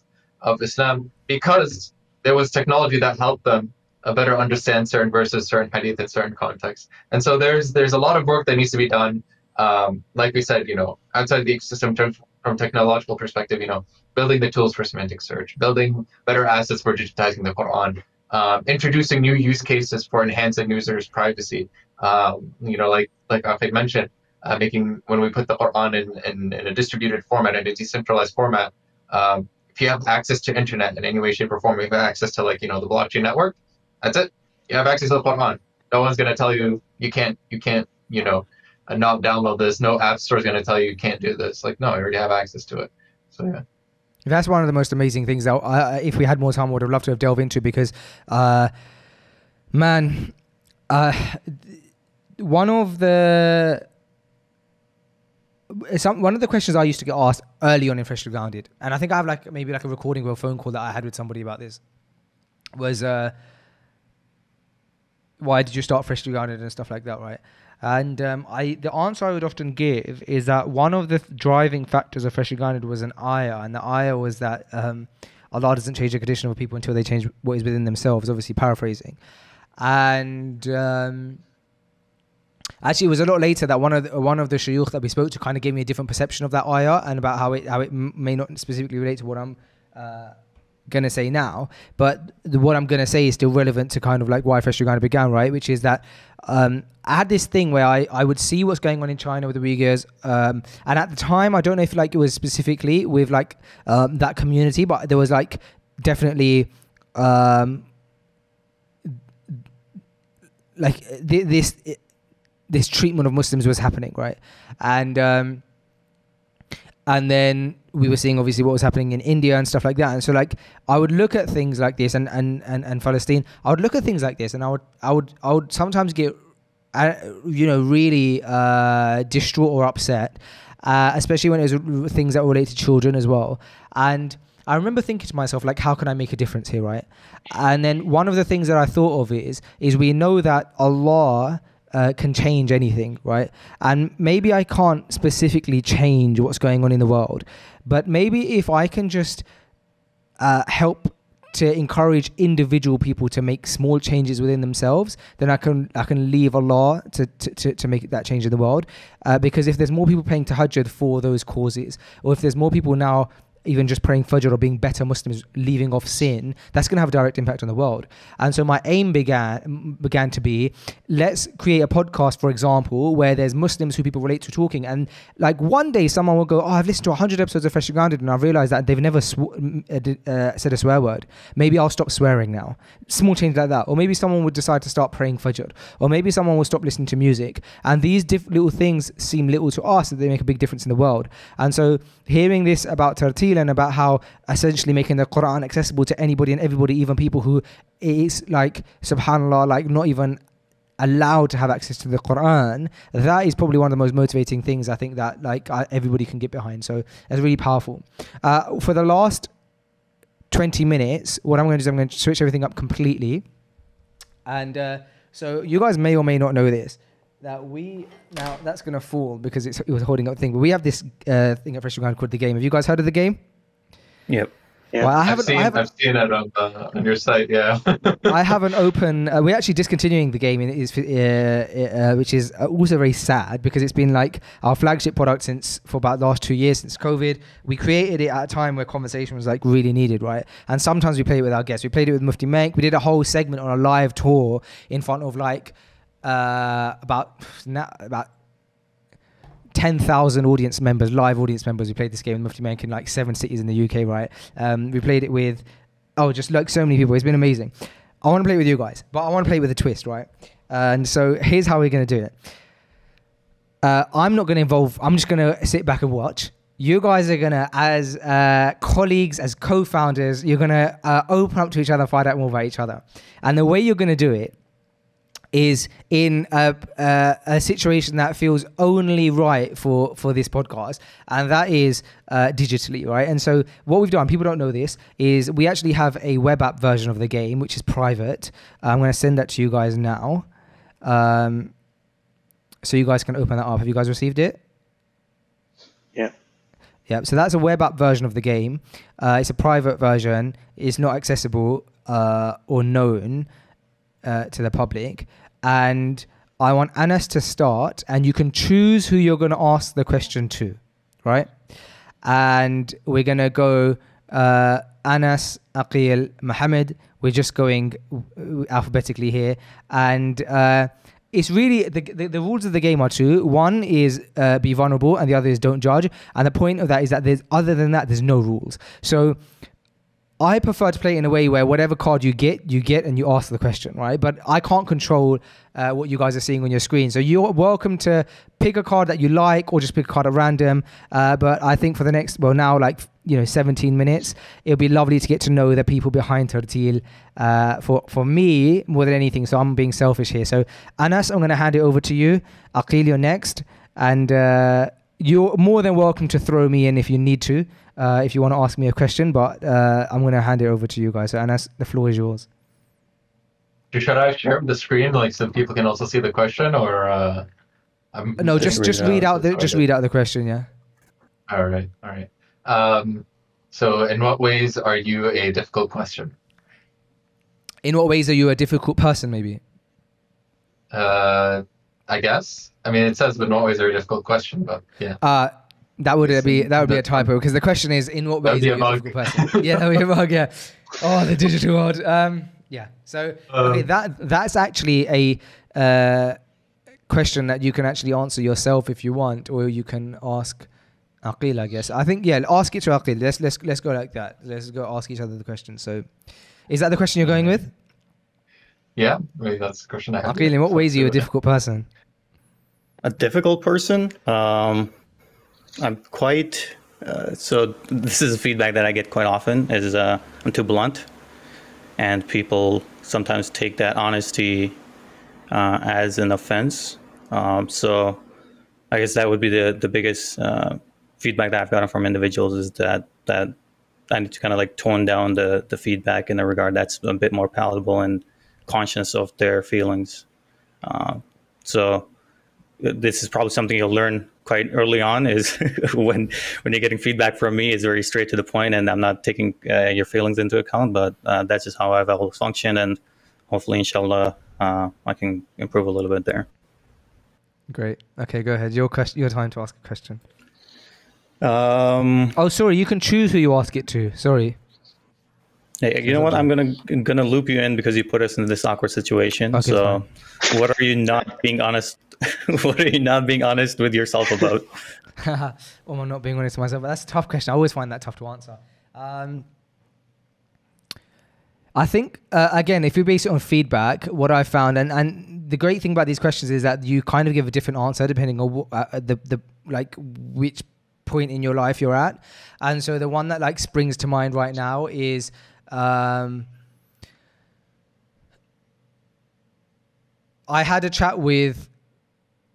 Islam, because there was technology that helped them better understand certain verses, certain hadith in certain contexts. And so there's a lot of work that needs to be done, like we said, you know, outside the ecosystem from technological perspective, you know, building the tools for semantic search, building better assets for digitizing the Quran, introducing new use cases for enhancing users' privacy, you know, like Aqeel mentioned, making, when we put the Quran in a distributed format, in a decentralized format, if you have access to internet in any way, shape, or form, you have access to, like, you know, the blockchain network, that's it. You have access to the Quran. No one's going to tell you, you can't, you know, not download this. No app store is going to tell you you can't do this. Like, no, you already have access to it. So, yeah. That's one of the most amazing things that, if we had more time, I would have loved to have delved into, because, man, one of the questions I used to get asked early on in Freshly Grounded, and I think I have like maybe like a recording or a phone call that I had with somebody about this, was why did you start Freshly Grounded and stuff like that, right? And the answer I would often give is that one of the driving factors of Freshly Grounded was an ayah, and the ayah was that Allah doesn't change the condition of people until they change what is within themselves, obviously paraphrasing. And actually, it was a lot later that one of the shuyukh that we spoke to kind of gave me a different perception of that ayah, and about how it may not specifically relate to what I'm going to say now, but what I'm going to say is still relevant to kind of like why Freshly Grounded began, right? Which is that I had this thing where I would see what's going on in China with the Uyghurs, and at the time, I don't know if like it was specifically with like that community, but there was like definitely... this treatment of Muslims was happening, right? And then we were seeing obviously what was happening in India and stuff like that. And so like I would look at things like this and Palestine. I would look at things like this, and I would sometimes get, you know, really distraught or upset, especially when it was things that relate to children as well. And I remember thinking to myself, like, how can I make a difference here, right? And then one of the things that I thought of is we know that Allah can change anything, right? And maybe I can't specifically change what's going on in the world, but maybe if I can just help to encourage individual people to make small changes within themselves, then I can leave Allah to make that change in the world. Because if there's more people paying tahajjud for those causes, or if there's more people now even just praying Fajr or being better Muslims, leaving off sin, that's going to have a direct impact on the world. And so my aim began to be, let's create a podcast, for example, where there's Muslims who people relate to talking. And like one day someone will go, oh, I've listened to 100 episodes of Freshly Grounded and I've realized that they've never said a swear word. Maybe I'll stop swearing now. Small change like that. Or maybe someone would decide to start praying Fajr. Or maybe someone will stop listening to music. And these little things seem little to us, that they make a big difference in the world. And so hearing this about Tarteel, and about how essentially making the Quran accessible to anybody and everybody, even people who is like, subhanallah, like not even allowed to have access to the Quran, that is probably one of the most motivating things I think that like everybody can get behind. So that's really powerful. For the last 20 minutes, what I'm going to do is I'm going to switch everything up completely. And so you guys may or may not know this, that we, now that's going to fall because it was holding up the thing, but we have this thing at Freshly Grounded called The Game. Have you guys heard of The Game? Yep. Yeah. Well, I've seen it on your site, yeah. I haven't opened, we're actually discontinuing The Game, which is also very sad because it's been like our flagship product for about the last 2 years since COVID. We created it at a time where conversation was like really needed, right? And sometimes we play it with our guests. We played it with Mufti Mank. We did a whole segment on a live tour in front of like, about 10,000 audience members, live audience members. We played this game with Mufti Mank in like 7 cities in the UK, right? We played it with, just like so many people. It's been amazing. I want to play it with you guys, but I want to play it with a twist, right? And so here's how we're going to do it. I'm not going to involve, I'm just going to sit back and watch. You guys are going to, as colleagues, as co-founders, you're going to open up to each other, find out more about each other. And the way you're going to do it is in a situation that feels only right for this podcast, and that is digitally, right? And so what we've done, people don't know this, is we actually have a web app version of the game, which is private. I'm going to send that to you guys now. So you guys can open that up. Have you guys received it? Yeah. Yeah, so that's a web app version of the game. It's a private version. It's not accessible or known to the public. And I want Anas to start, and you can choose who you're going to ask the question to, right? And we're going to go Anas, Aqeel, Mohammed. We're just going alphabetically here. And it's really, the rules of the game are two. One is be vulnerable, and the other is don't judge. And the point of that is that there's, other than that, there's no rules. So I prefer to play in a way where whatever card you get and you ask the question, right? But I can't control what you guys are seeing on your screen. So you're welcome to pick a card that you like or just pick a card at random. But I think for the next, well now, like, you know, 17 minutes, it'll be lovely to get to know the people behind Tarteel for me more than anything. So I'm being selfish here. So Anas, I'm going to hand it over to you. Aqeel, you're next. And you're more than welcome to throw me in if you need to. If you want to ask me a question, but I'm going to hand it over to you guys. So Anas, the floor is yours. Should I share the screen, like, so people can also see the question, or no? Just read out the question. Yeah. All right. All right. So, in what ways are you a difficult question? In what ways are you a difficult person? Maybe. I guess. I mean, it says, "But not always a difficult question." But yeah. That would be a typo, because the question is, in what ways are you a difficult person? Yeah, that would be a bug, yeah. Oh, the digital world. Yeah, so okay, that's actually a question that you can actually answer yourself if you want, or you can ask Aqeel, I guess. I think, yeah, ask it to Aqeel. Let's go like that. Let's go ask each other the question. So, is that the question you're going with? Yeah, maybe that's the question I have. Aqeel, in what ways are you a difficult person? A difficult person? I'm quite, so this is feedback that I get quite often, is I'm too blunt, and people sometimes take that honesty as an offense. So I guess that would be the biggest feedback that I've gotten from individuals, is that I need to kind of like tone down the feedback in a regard that's a bit more palatable and conscious of their feelings. So this is probably something you'll learn quite early on, is when you're getting feedback from me, it's very straight to the point, and I'm not taking your feelings into account, but that's just how I've always functioned, and hopefully, inshallah, I can improve a little bit there. Great. Okay, go ahead. Your question, your time to ask a question. Oh, sorry, you can choose who you ask it to. Sorry. Hey, you know what? I'm gonna loop you in because you put us in this awkward situation. Okay, so, fine. What are you not being honest? What are you not being honest with yourself about? Well, I'm not being honest with myself. But that's a tough question. I always find that tough to answer. I think again, if you base it on feedback, what I found, and the great thing about these questions is that you kind of give a different answer depending on what, which point in your life you're at, and so the one that like springs to mind right now is. I had a chat with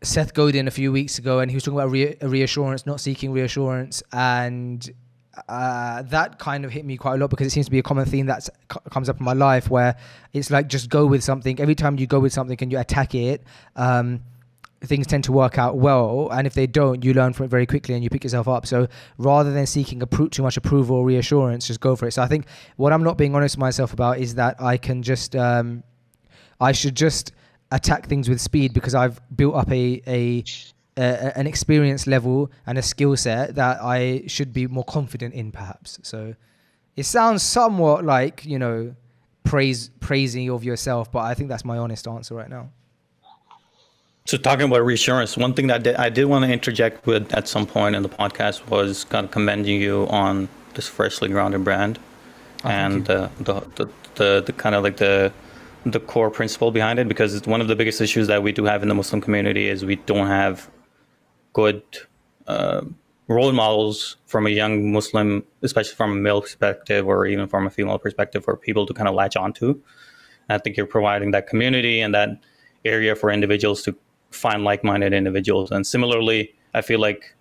Seth Godin a few weeks ago, and he was talking about reassurance, not seeking reassurance, and that kind of hit me quite a lot, because it seems to be a common theme that comes up in my life, where it's like, just go with something. Every time you go with something and you attack it, things tend to work out well, and if they don't, you learn from it very quickly and you pick yourself up. So rather than seeking too much approval or reassurance, just go for it. So I think what I'm not being honest with myself about is that I can just I should just attack things with speed, because I've built up an experience level and a skill set that I should be more confident in, perhaps. So it sounds somewhat like, you know, praising of yourself, but I think that's my honest answer right now. So talking about reassurance, one thing that I did want to interject with at some point in the podcast was kind of commending you on this Freshly Grounded brand and the kind of like the core principle behind it, because it's one of the biggest issues that we do have in the Muslim community is we don't have good role models from a young Muslim, especially from a male perspective or even from a female perspective, for people to kind of latch onto. And I think you're providing that community and that area for individuals to find like-minded individuals. And similarly, I feel like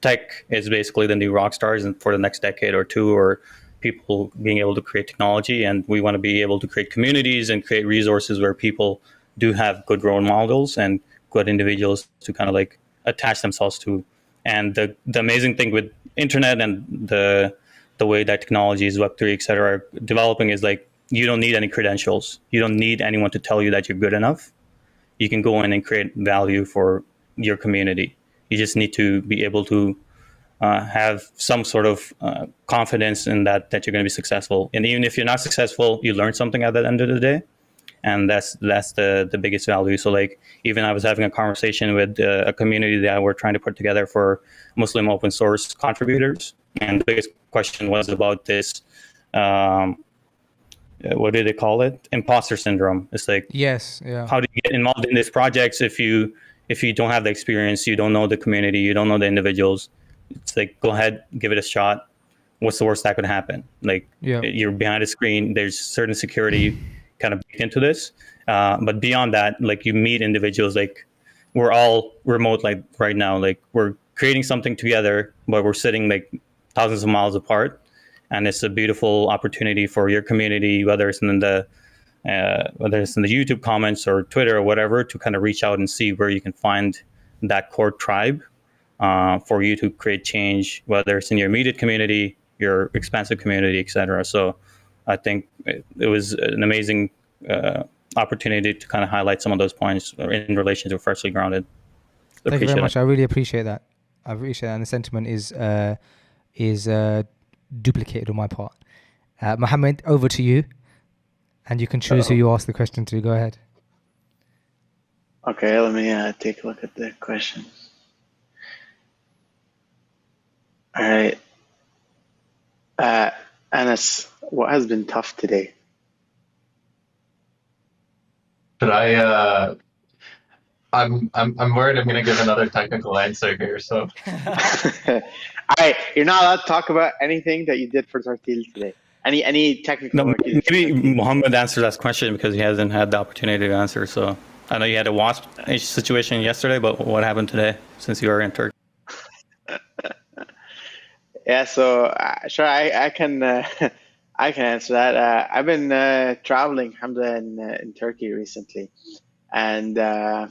tech is basically the new rock stars, and for the next decade or two, or people being able to create technology, and we want to be able to create communities and create resources where people do have good role models and good individuals to kind of like attach themselves to. And the amazing thing with internet and the way that technology is, Web3, et cetera, are developing is like, you don't need any credentials. You don't need anyone to tell you that you're good enough. You can go in and create value for your community. You just need to be able to have some sort of confidence in that you're going to be successful. And even if you're not successful, you learn something at the end of the day. And that's the biggest value. So like, even I was having a conversation with a community that we're trying to put together for Muslim open source contributors. And the biggest question was about this, what do they call it? Imposter syndrome. It's like, yes, yeah. How do you get involved in these projects if you don't have the experience, you don't know the community, you don't know the individuals? It's like, go ahead, give it a shot. What's the worst that could happen? Like, yeah. You're behind a screen, there's certain security kind of into this, but beyond that, like, you meet individuals. Like, we're all remote, like right now, like we're creating something together, but we're sitting like thousands of miles apart. And it's a beautiful opportunity for your community, whether it's in the YouTube comments or Twitter or whatever, to kind of reach out and see where you can find that core tribe for you to create change, whether it's in your immediate community, your expansive community, etc. So I think it was an amazing opportunity to kind of highlight some of those points in relation to Freshly Grounded. Thank you very much. I really appreciate that. I appreciate that. And the sentiment is duplicated on my part. Mohammed, over to you. And you can choose who you ask the question to. Go ahead. Okay, let me take a look at the questions. All right. Anas, what has been tough today? Should I? I'm worried I'm going to give another technical answer here. So, all right, you're not allowed to talk about anything that you did for Tarteel today. Any technical? No, maybe Mohammed answered that question because he hasn't had the opportunity to answer. So I know you had a wasp situation yesterday, but what happened today since you were in Turkey? Yeah, so sure, I can answer that. I've been traveling, alhamdulillah, in Turkey recently, and I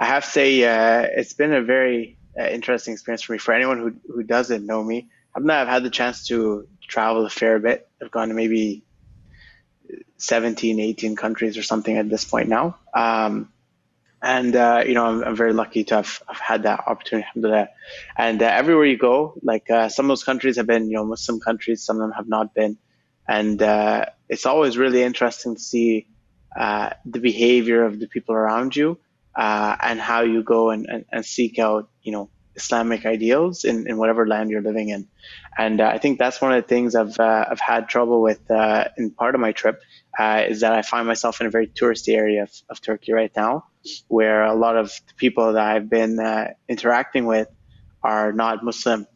have to say it's been a very interesting experience for me. For anyone who doesn't know me, I've had the chance to travel a fair bit. I've gone to maybe 17, 18 countries or something at this point now, you know, I'm very lucky to have had that opportunity, alhamdulillah. And everywhere you go, like some of those countries have been, you know, Muslim countries, some of them have not been. And it's always really interesting to see the behavior of the people around you and how you go and seek out, you know, Islamic ideals in whatever land you're living in. And I think that's one of the things I've had trouble with in part of my trip is that I find myself in a very touristy area of Turkey right now, where a lot of the people that I've been interacting with are not Muslim.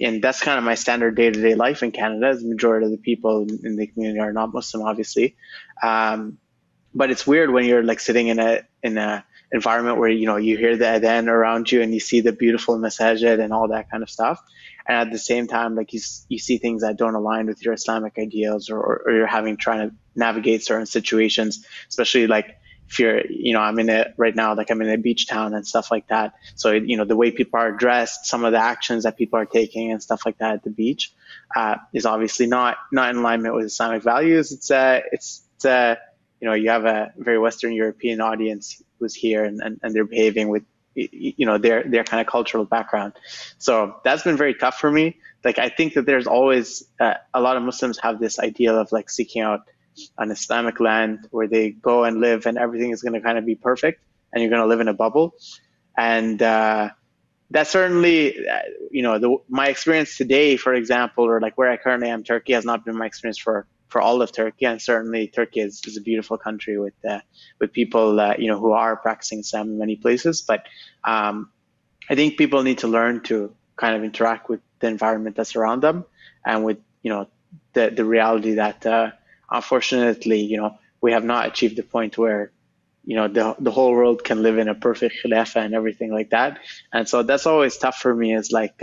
And that's kind of my standard day-to-day life in Canada, as the majority of the people in the community are not Muslim, obviously. But it's weird when you're like sitting in a environment where, you know, you hear the adhan around you and you see the beautiful masajid and all that kind of stuff, and at the same time, like, you see things that don't align with your Islamic ideals, or you're trying to navigate certain situations, especially like if you're, you know, I'm in a beach town and stuff like that. So, you know, the way people are dressed, some of the actions that people are taking and stuff like that at the beach is obviously not in alignment with Islamic values. It's you know, you have a very Western European audience who's here, and they're behaving with, you know, their kind of cultural background. So that's been very tough for me. Like, I think that there's always a lot of Muslims have this ideal of like seeking out an Islamic land where they go and live and everything is going to kind of be perfect. and you're going to live in a bubble. And that certainly, you know, my experience today, for example, or like where I currently am, Turkey has not been my experience for all of Turkey. And certainly Turkey is a beautiful country with people, you know, who are practicing Islam in many places. But I think people need to learn to kind of interact with the environment that's around them and with, you know, the reality that unfortunately, you know, we have not achieved the point where, you know, the whole world can live in a perfect khilafah and everything like that. And so that's always tough for me, is like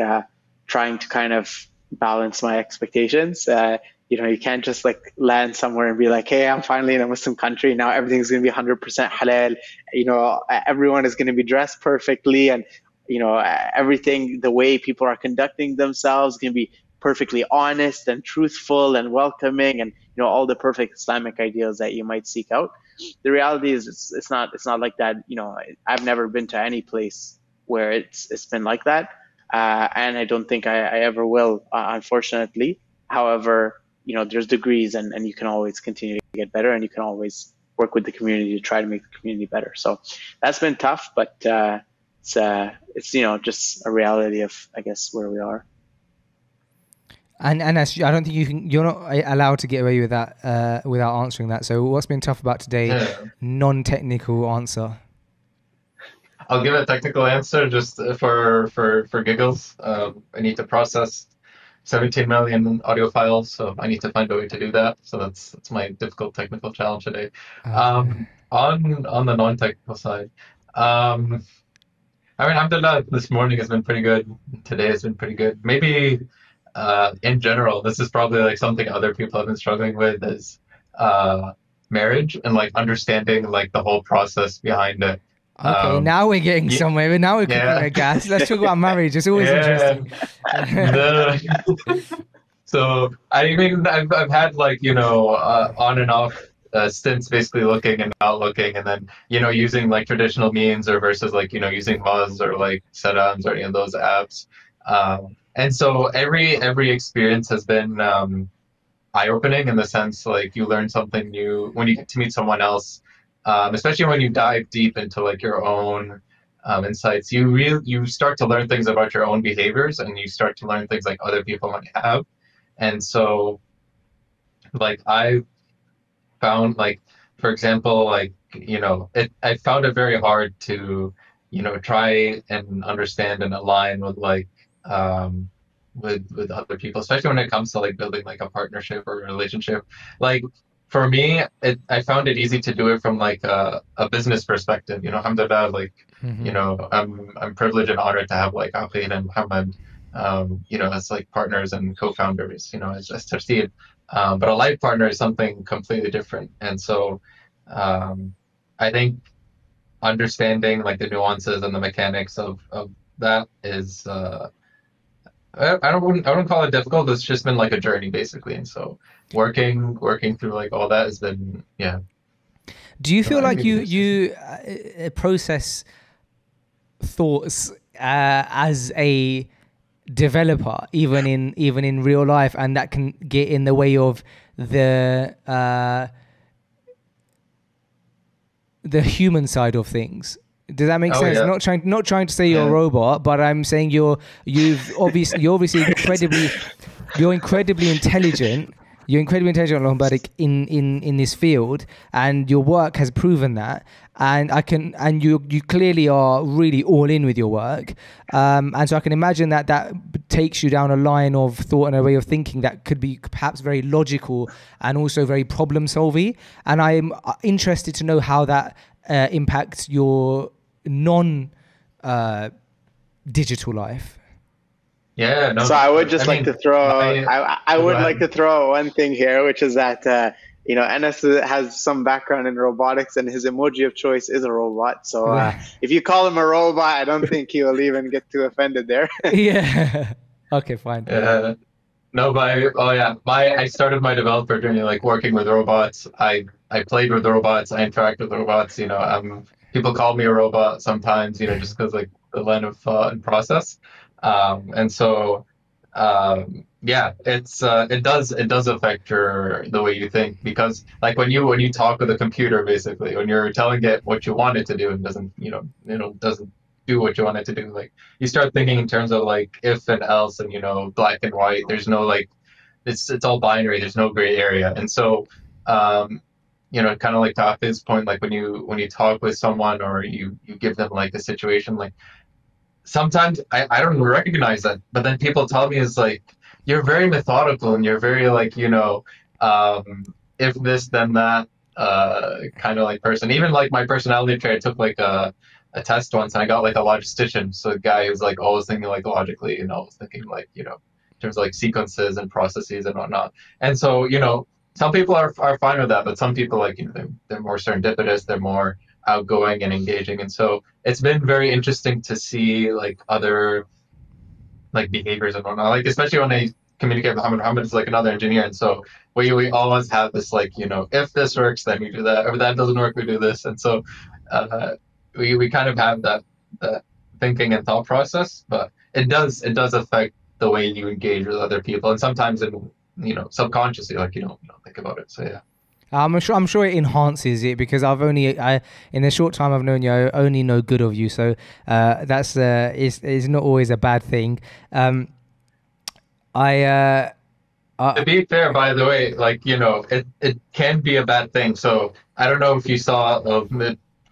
trying to kind of balance my expectations. You know, you can't just like land somewhere and be like, hey, I'm finally in a Muslim country. Now everything's going to be 100% halal. You know, everyone is going to be dressed perfectly. And, you know, everything, the way people are conducting themselves, going to be perfectly honest and truthful and welcoming, and, you know, all the perfect Islamic ideals that you might seek out. The reality is it's not like that. You know, I've never been to any place where it's been like that. And I don't think I ever will, unfortunately. However, you know, there's degrees, and you can always continue to get better, and you can always work with the community to try to make the community better. So that's been tough, but it's you know, just a reality of, I guess, where we are. And Anas, I don't think you're not allowed to get away with that without answering that. So what's been tough about today? Non-technical answer. I'll give a technical answer just for giggles. I need to process 17 million audio files, so I need to find a way to do that. So that's my difficult technical challenge today. On the non-technical side, I mean, alhamdulillah, this morning has been pretty good. Today has been pretty good. Maybe in general, this is probably like something other people have been struggling with, is marriage and like understanding like the whole process behind it. Okay, now we're getting somewhere. Now we're cooking a gas. Let's talk about marriage. It's always interesting. So I mean, I've had like, you know, on and off stints, basically looking and not looking, and then, you know, using like traditional means or versus like, you know, using Moz or like Sedams or any of those apps. And so every experience has been eye-opening in the sense like you learn something new when you get to meet someone else. Especially when you dive deep into like your own insights, you start to learn things about your own behaviors, and you start to learn things like other people might have. And so, like, I found, like, for example, like, you know, I found it very hard to, you know, try and understand and align with like with other people, especially when it comes to like building like a partnership or a relationship. Like, for me, I found it easy to do it from like a business perspective. You know, alhamdulillah, like, you know, I'm privileged and honored to have like Aqeel and Mohammed, you know, as like partners and co-founders, you know, as Tarteel. But a life partner is something completely different. And so I think understanding like the nuances and the mechanics of that is, I don't call it difficult. It's just been like a journey, basically. And so working through like all that has been, yeah. Do you feel like you process thoughts as a developer, even in real life, and that can get in the way of the human side of things? Does that make sense? Yeah. Not trying to say you're a robot, but I'm saying you're obviously you're incredibly intelligent. You're incredibly intelligent, Lombaric, in this field, and your work has proven that. And you clearly are really all in with your work. And so I can imagine that takes you down a line of thought and a way of thinking that could be perhaps very logical and also very problem solving. And I'm interested to know how that impacts your non-digital life. Yeah. No, so I would just like to throw one thing here, which is that, you know, Anas has some background in robotics, and his emoji of choice is a robot. So if you call him a robot, I don't think he will even get too offended there. Yeah. Okay, fine. No, I started my developer journey like working with robots. I played with robots. I interact with robots. You know, people call me a robot sometimes, you know, just because like the line of thought and process. And so Yeah, it does affect the way you think, because like when you talk with a computer, basically when you're telling it what you want it to do and doesn't, doesn't do what you want it to do, like you start thinking in terms of like if and else and black and white. There's no like it's all binary. There's no gray area, and so kind of like to Afid's point, like when you talk with someone or you give them like a situation, like sometimes I don't recognize that, but then people tell me is like, you're very methodical and you're very like, if this, then that, kind of like person. Even like my personality trait, I took like a test once and I got like a logistician. So the guy was like always thinking like logically and always thinking like, in terms of like sequences and processes and whatnot. And so, some people are fine with that, but some people like, they're more serendipitous, they're more outgoing and engaging. And so it's been very interesting to see like other like behaviors and whatnot, like especially when I communicate with Hamid. Hamid is like another engineer, and so we always have this like, if this works, then we do that, or if that doesn't work, we do this. And so we kind of have that thinking and thought process, but it does affect the way you engage with other people, and sometimes in subconsciously, like you don't think about it. So yeah. I'm sure it enhances it, because I in the short time I've known you, I only know good of you. So that's is not always a bad thing. To be fair, by the way, like it can be a bad thing. So I don't know if you saw.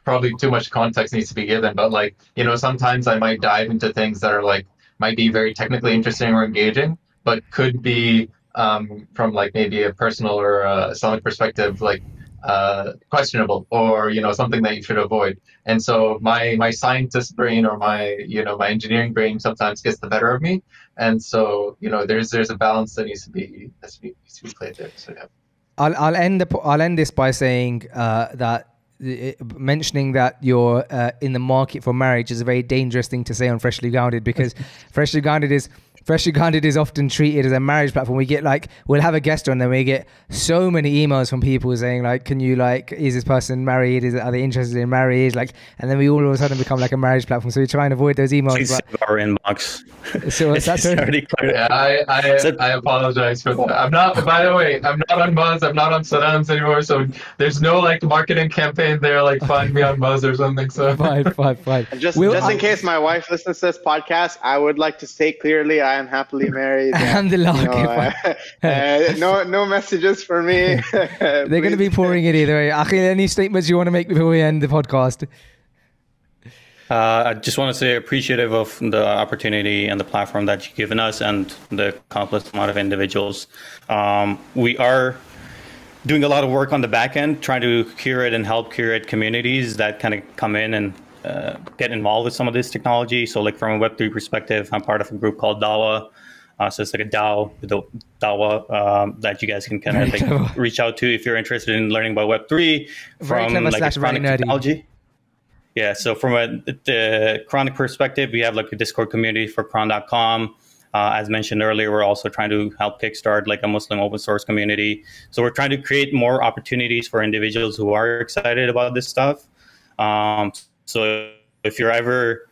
Probably too much context needs to be given, but like sometimes I might dive into things that are like might be very technically interesting or engaging, but could be. From like maybe a personal or Islamic perspective, like questionable, or something that you should avoid. And so my scientist brain or my my engineering brain sometimes gets the better of me. And so there's a balance that needs to be played there. So yeah. I'll end this by saying that. Mentioning that you're in the market for marriage is a very dangerous thing to say on Freshly Grounded, because Freshly Grounded is often treated as a marriage platform. We get like, we'll have a guest on, then we get so many emails from people saying like, can you like, is this person married? Are they interested in marriage? Like, and then we all of a sudden become like a marriage platform. So we try and avoid those emails. Our inbox. So that's already yeah, I apologize for that. I'm not. By the way, I'm not on Buzz. I'm not on Saddam's anymore. So there's no like marketing campaign there. Like find me on Buzz or something. So fine. Just in case my wife listens to this podcast, I would like to say clearly I am happily married. No messages for me. They're going to be pouring it either way. Aqeel, any statements you want to make before we end the podcast? I just want to say appreciative of the opportunity and the platform that you've given us and the countless amount of individuals. We are doing a lot of work on the back end, trying to curate and help curate communities that kind of come in and get involved with some of this technology. So like from a Web3 perspective, I'm part of a group called Dawa. So it's like a DAO, the Dawa, that you guys can kind of like reach out to if you're interested in learning about Web3 from like electronic technology. Yeah, so from the chronic perspective, we have like a Discord community for cron.com. As mentioned earlier, we're also trying to help kickstart like a Muslim open source community. So we're trying to create more opportunities for individuals who are excited about this stuff. So if you're ever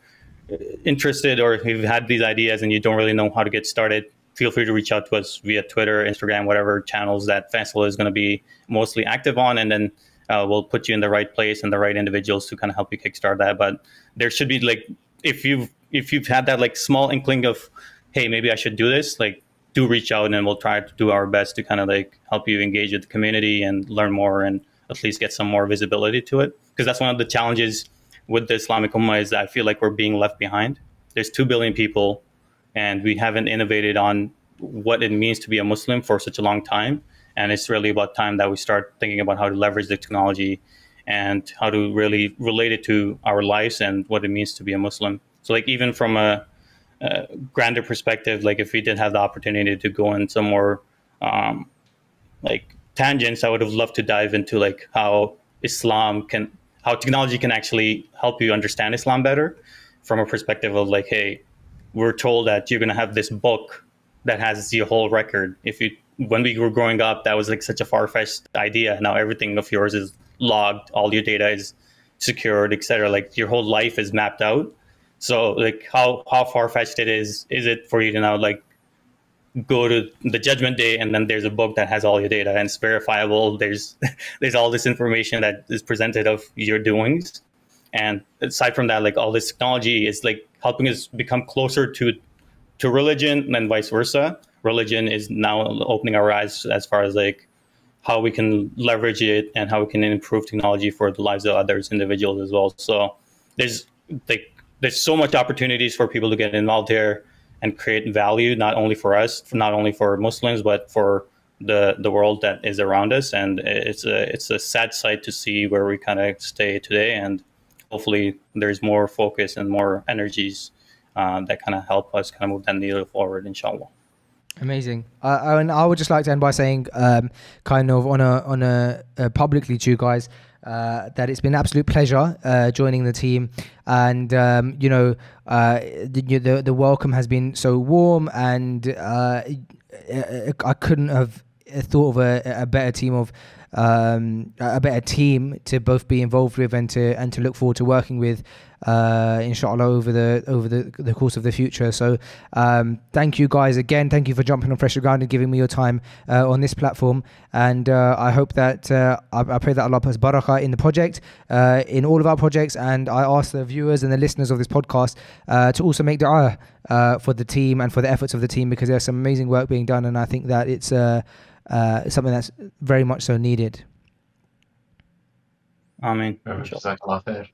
interested or if you've had these ideas and you don't really know how to get started, feel free to reach out to us via Twitter, Instagram, whatever channels that Faisal is going to be mostly active on, and then we'll put you in the right place and the right individuals to kind of help you kickstart that. But there should be like, if you've had that like small inkling of, hey, maybe I should do this, like do reach out and we'll try to do our best to kind of like help you engage with the community and learn more and at least get some more visibility to it. Because that's one of the challenges with the Islamic Ummah is that I feel like we're being left behind. There's 2 billion people and we haven't innovated on what it means to be a Muslim for such a long time. And it's really about time that we start thinking about how to leverage the technology and how to really relate it to our lives and what it means to be a Muslim. So like even from a grander perspective, like if we did have the opportunity to go in some more like tangents, I would have loved to dive into like how technology can actually help you understand Islam better from a perspective of like, hey, we're told that you're going to have this book that has the whole record. When we were growing up, that was like such a far-fetched idea. Now everything of yours is logged, all your data is secured, etc. Like your whole life is mapped out. So like how far-fetched it is it for you to now like go to the judgment day, and then there's a book that has all your data and it's verifiable. There's all this information that is presented of your doings. And aside from that, like, all this technology is like helping us become closer to religion and vice versa. Religion is now opening our eyes as far as like how we can leverage it and how we can improve technology for the lives of others, individuals as well. So there's so much opportunities for people to get involved here and create value, not only for us, not only for Muslims, but for the world that is around us. And it's a sad sight to see where we kind of stay today. And hopefully there's more focus and more energies that kind of help us kind of move that needle forward, inshallah. Amazing. And I would just like to end by saying, kind of on a publicly to you guys, that it's been an absolute pleasure joining the team, and you know, the welcome has been so warm, and I couldn't have thought of a better team to both be involved with and to look forward to working with, inshallah, over the course of the future. So thank you guys again. Thank you for jumping on Freshly Grounded and giving me your time on this platform. And I hope that I pray that Allah puts barakah in the project, in all of our projects. And I ask the viewers and the listeners of this podcast to also make dua for the team and for the efforts of the team, because there's some amazing work being done, and I think that it's something that's very much so needed. Ameen. Jazakallah khair.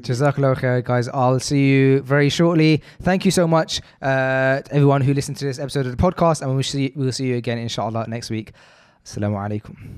Jazakallah khair, guys. I'll see you very shortly. Thank you so much to everyone who listened to this episode of the podcast, and we'll see you again, inshallah, next week. Assalamu alaikum.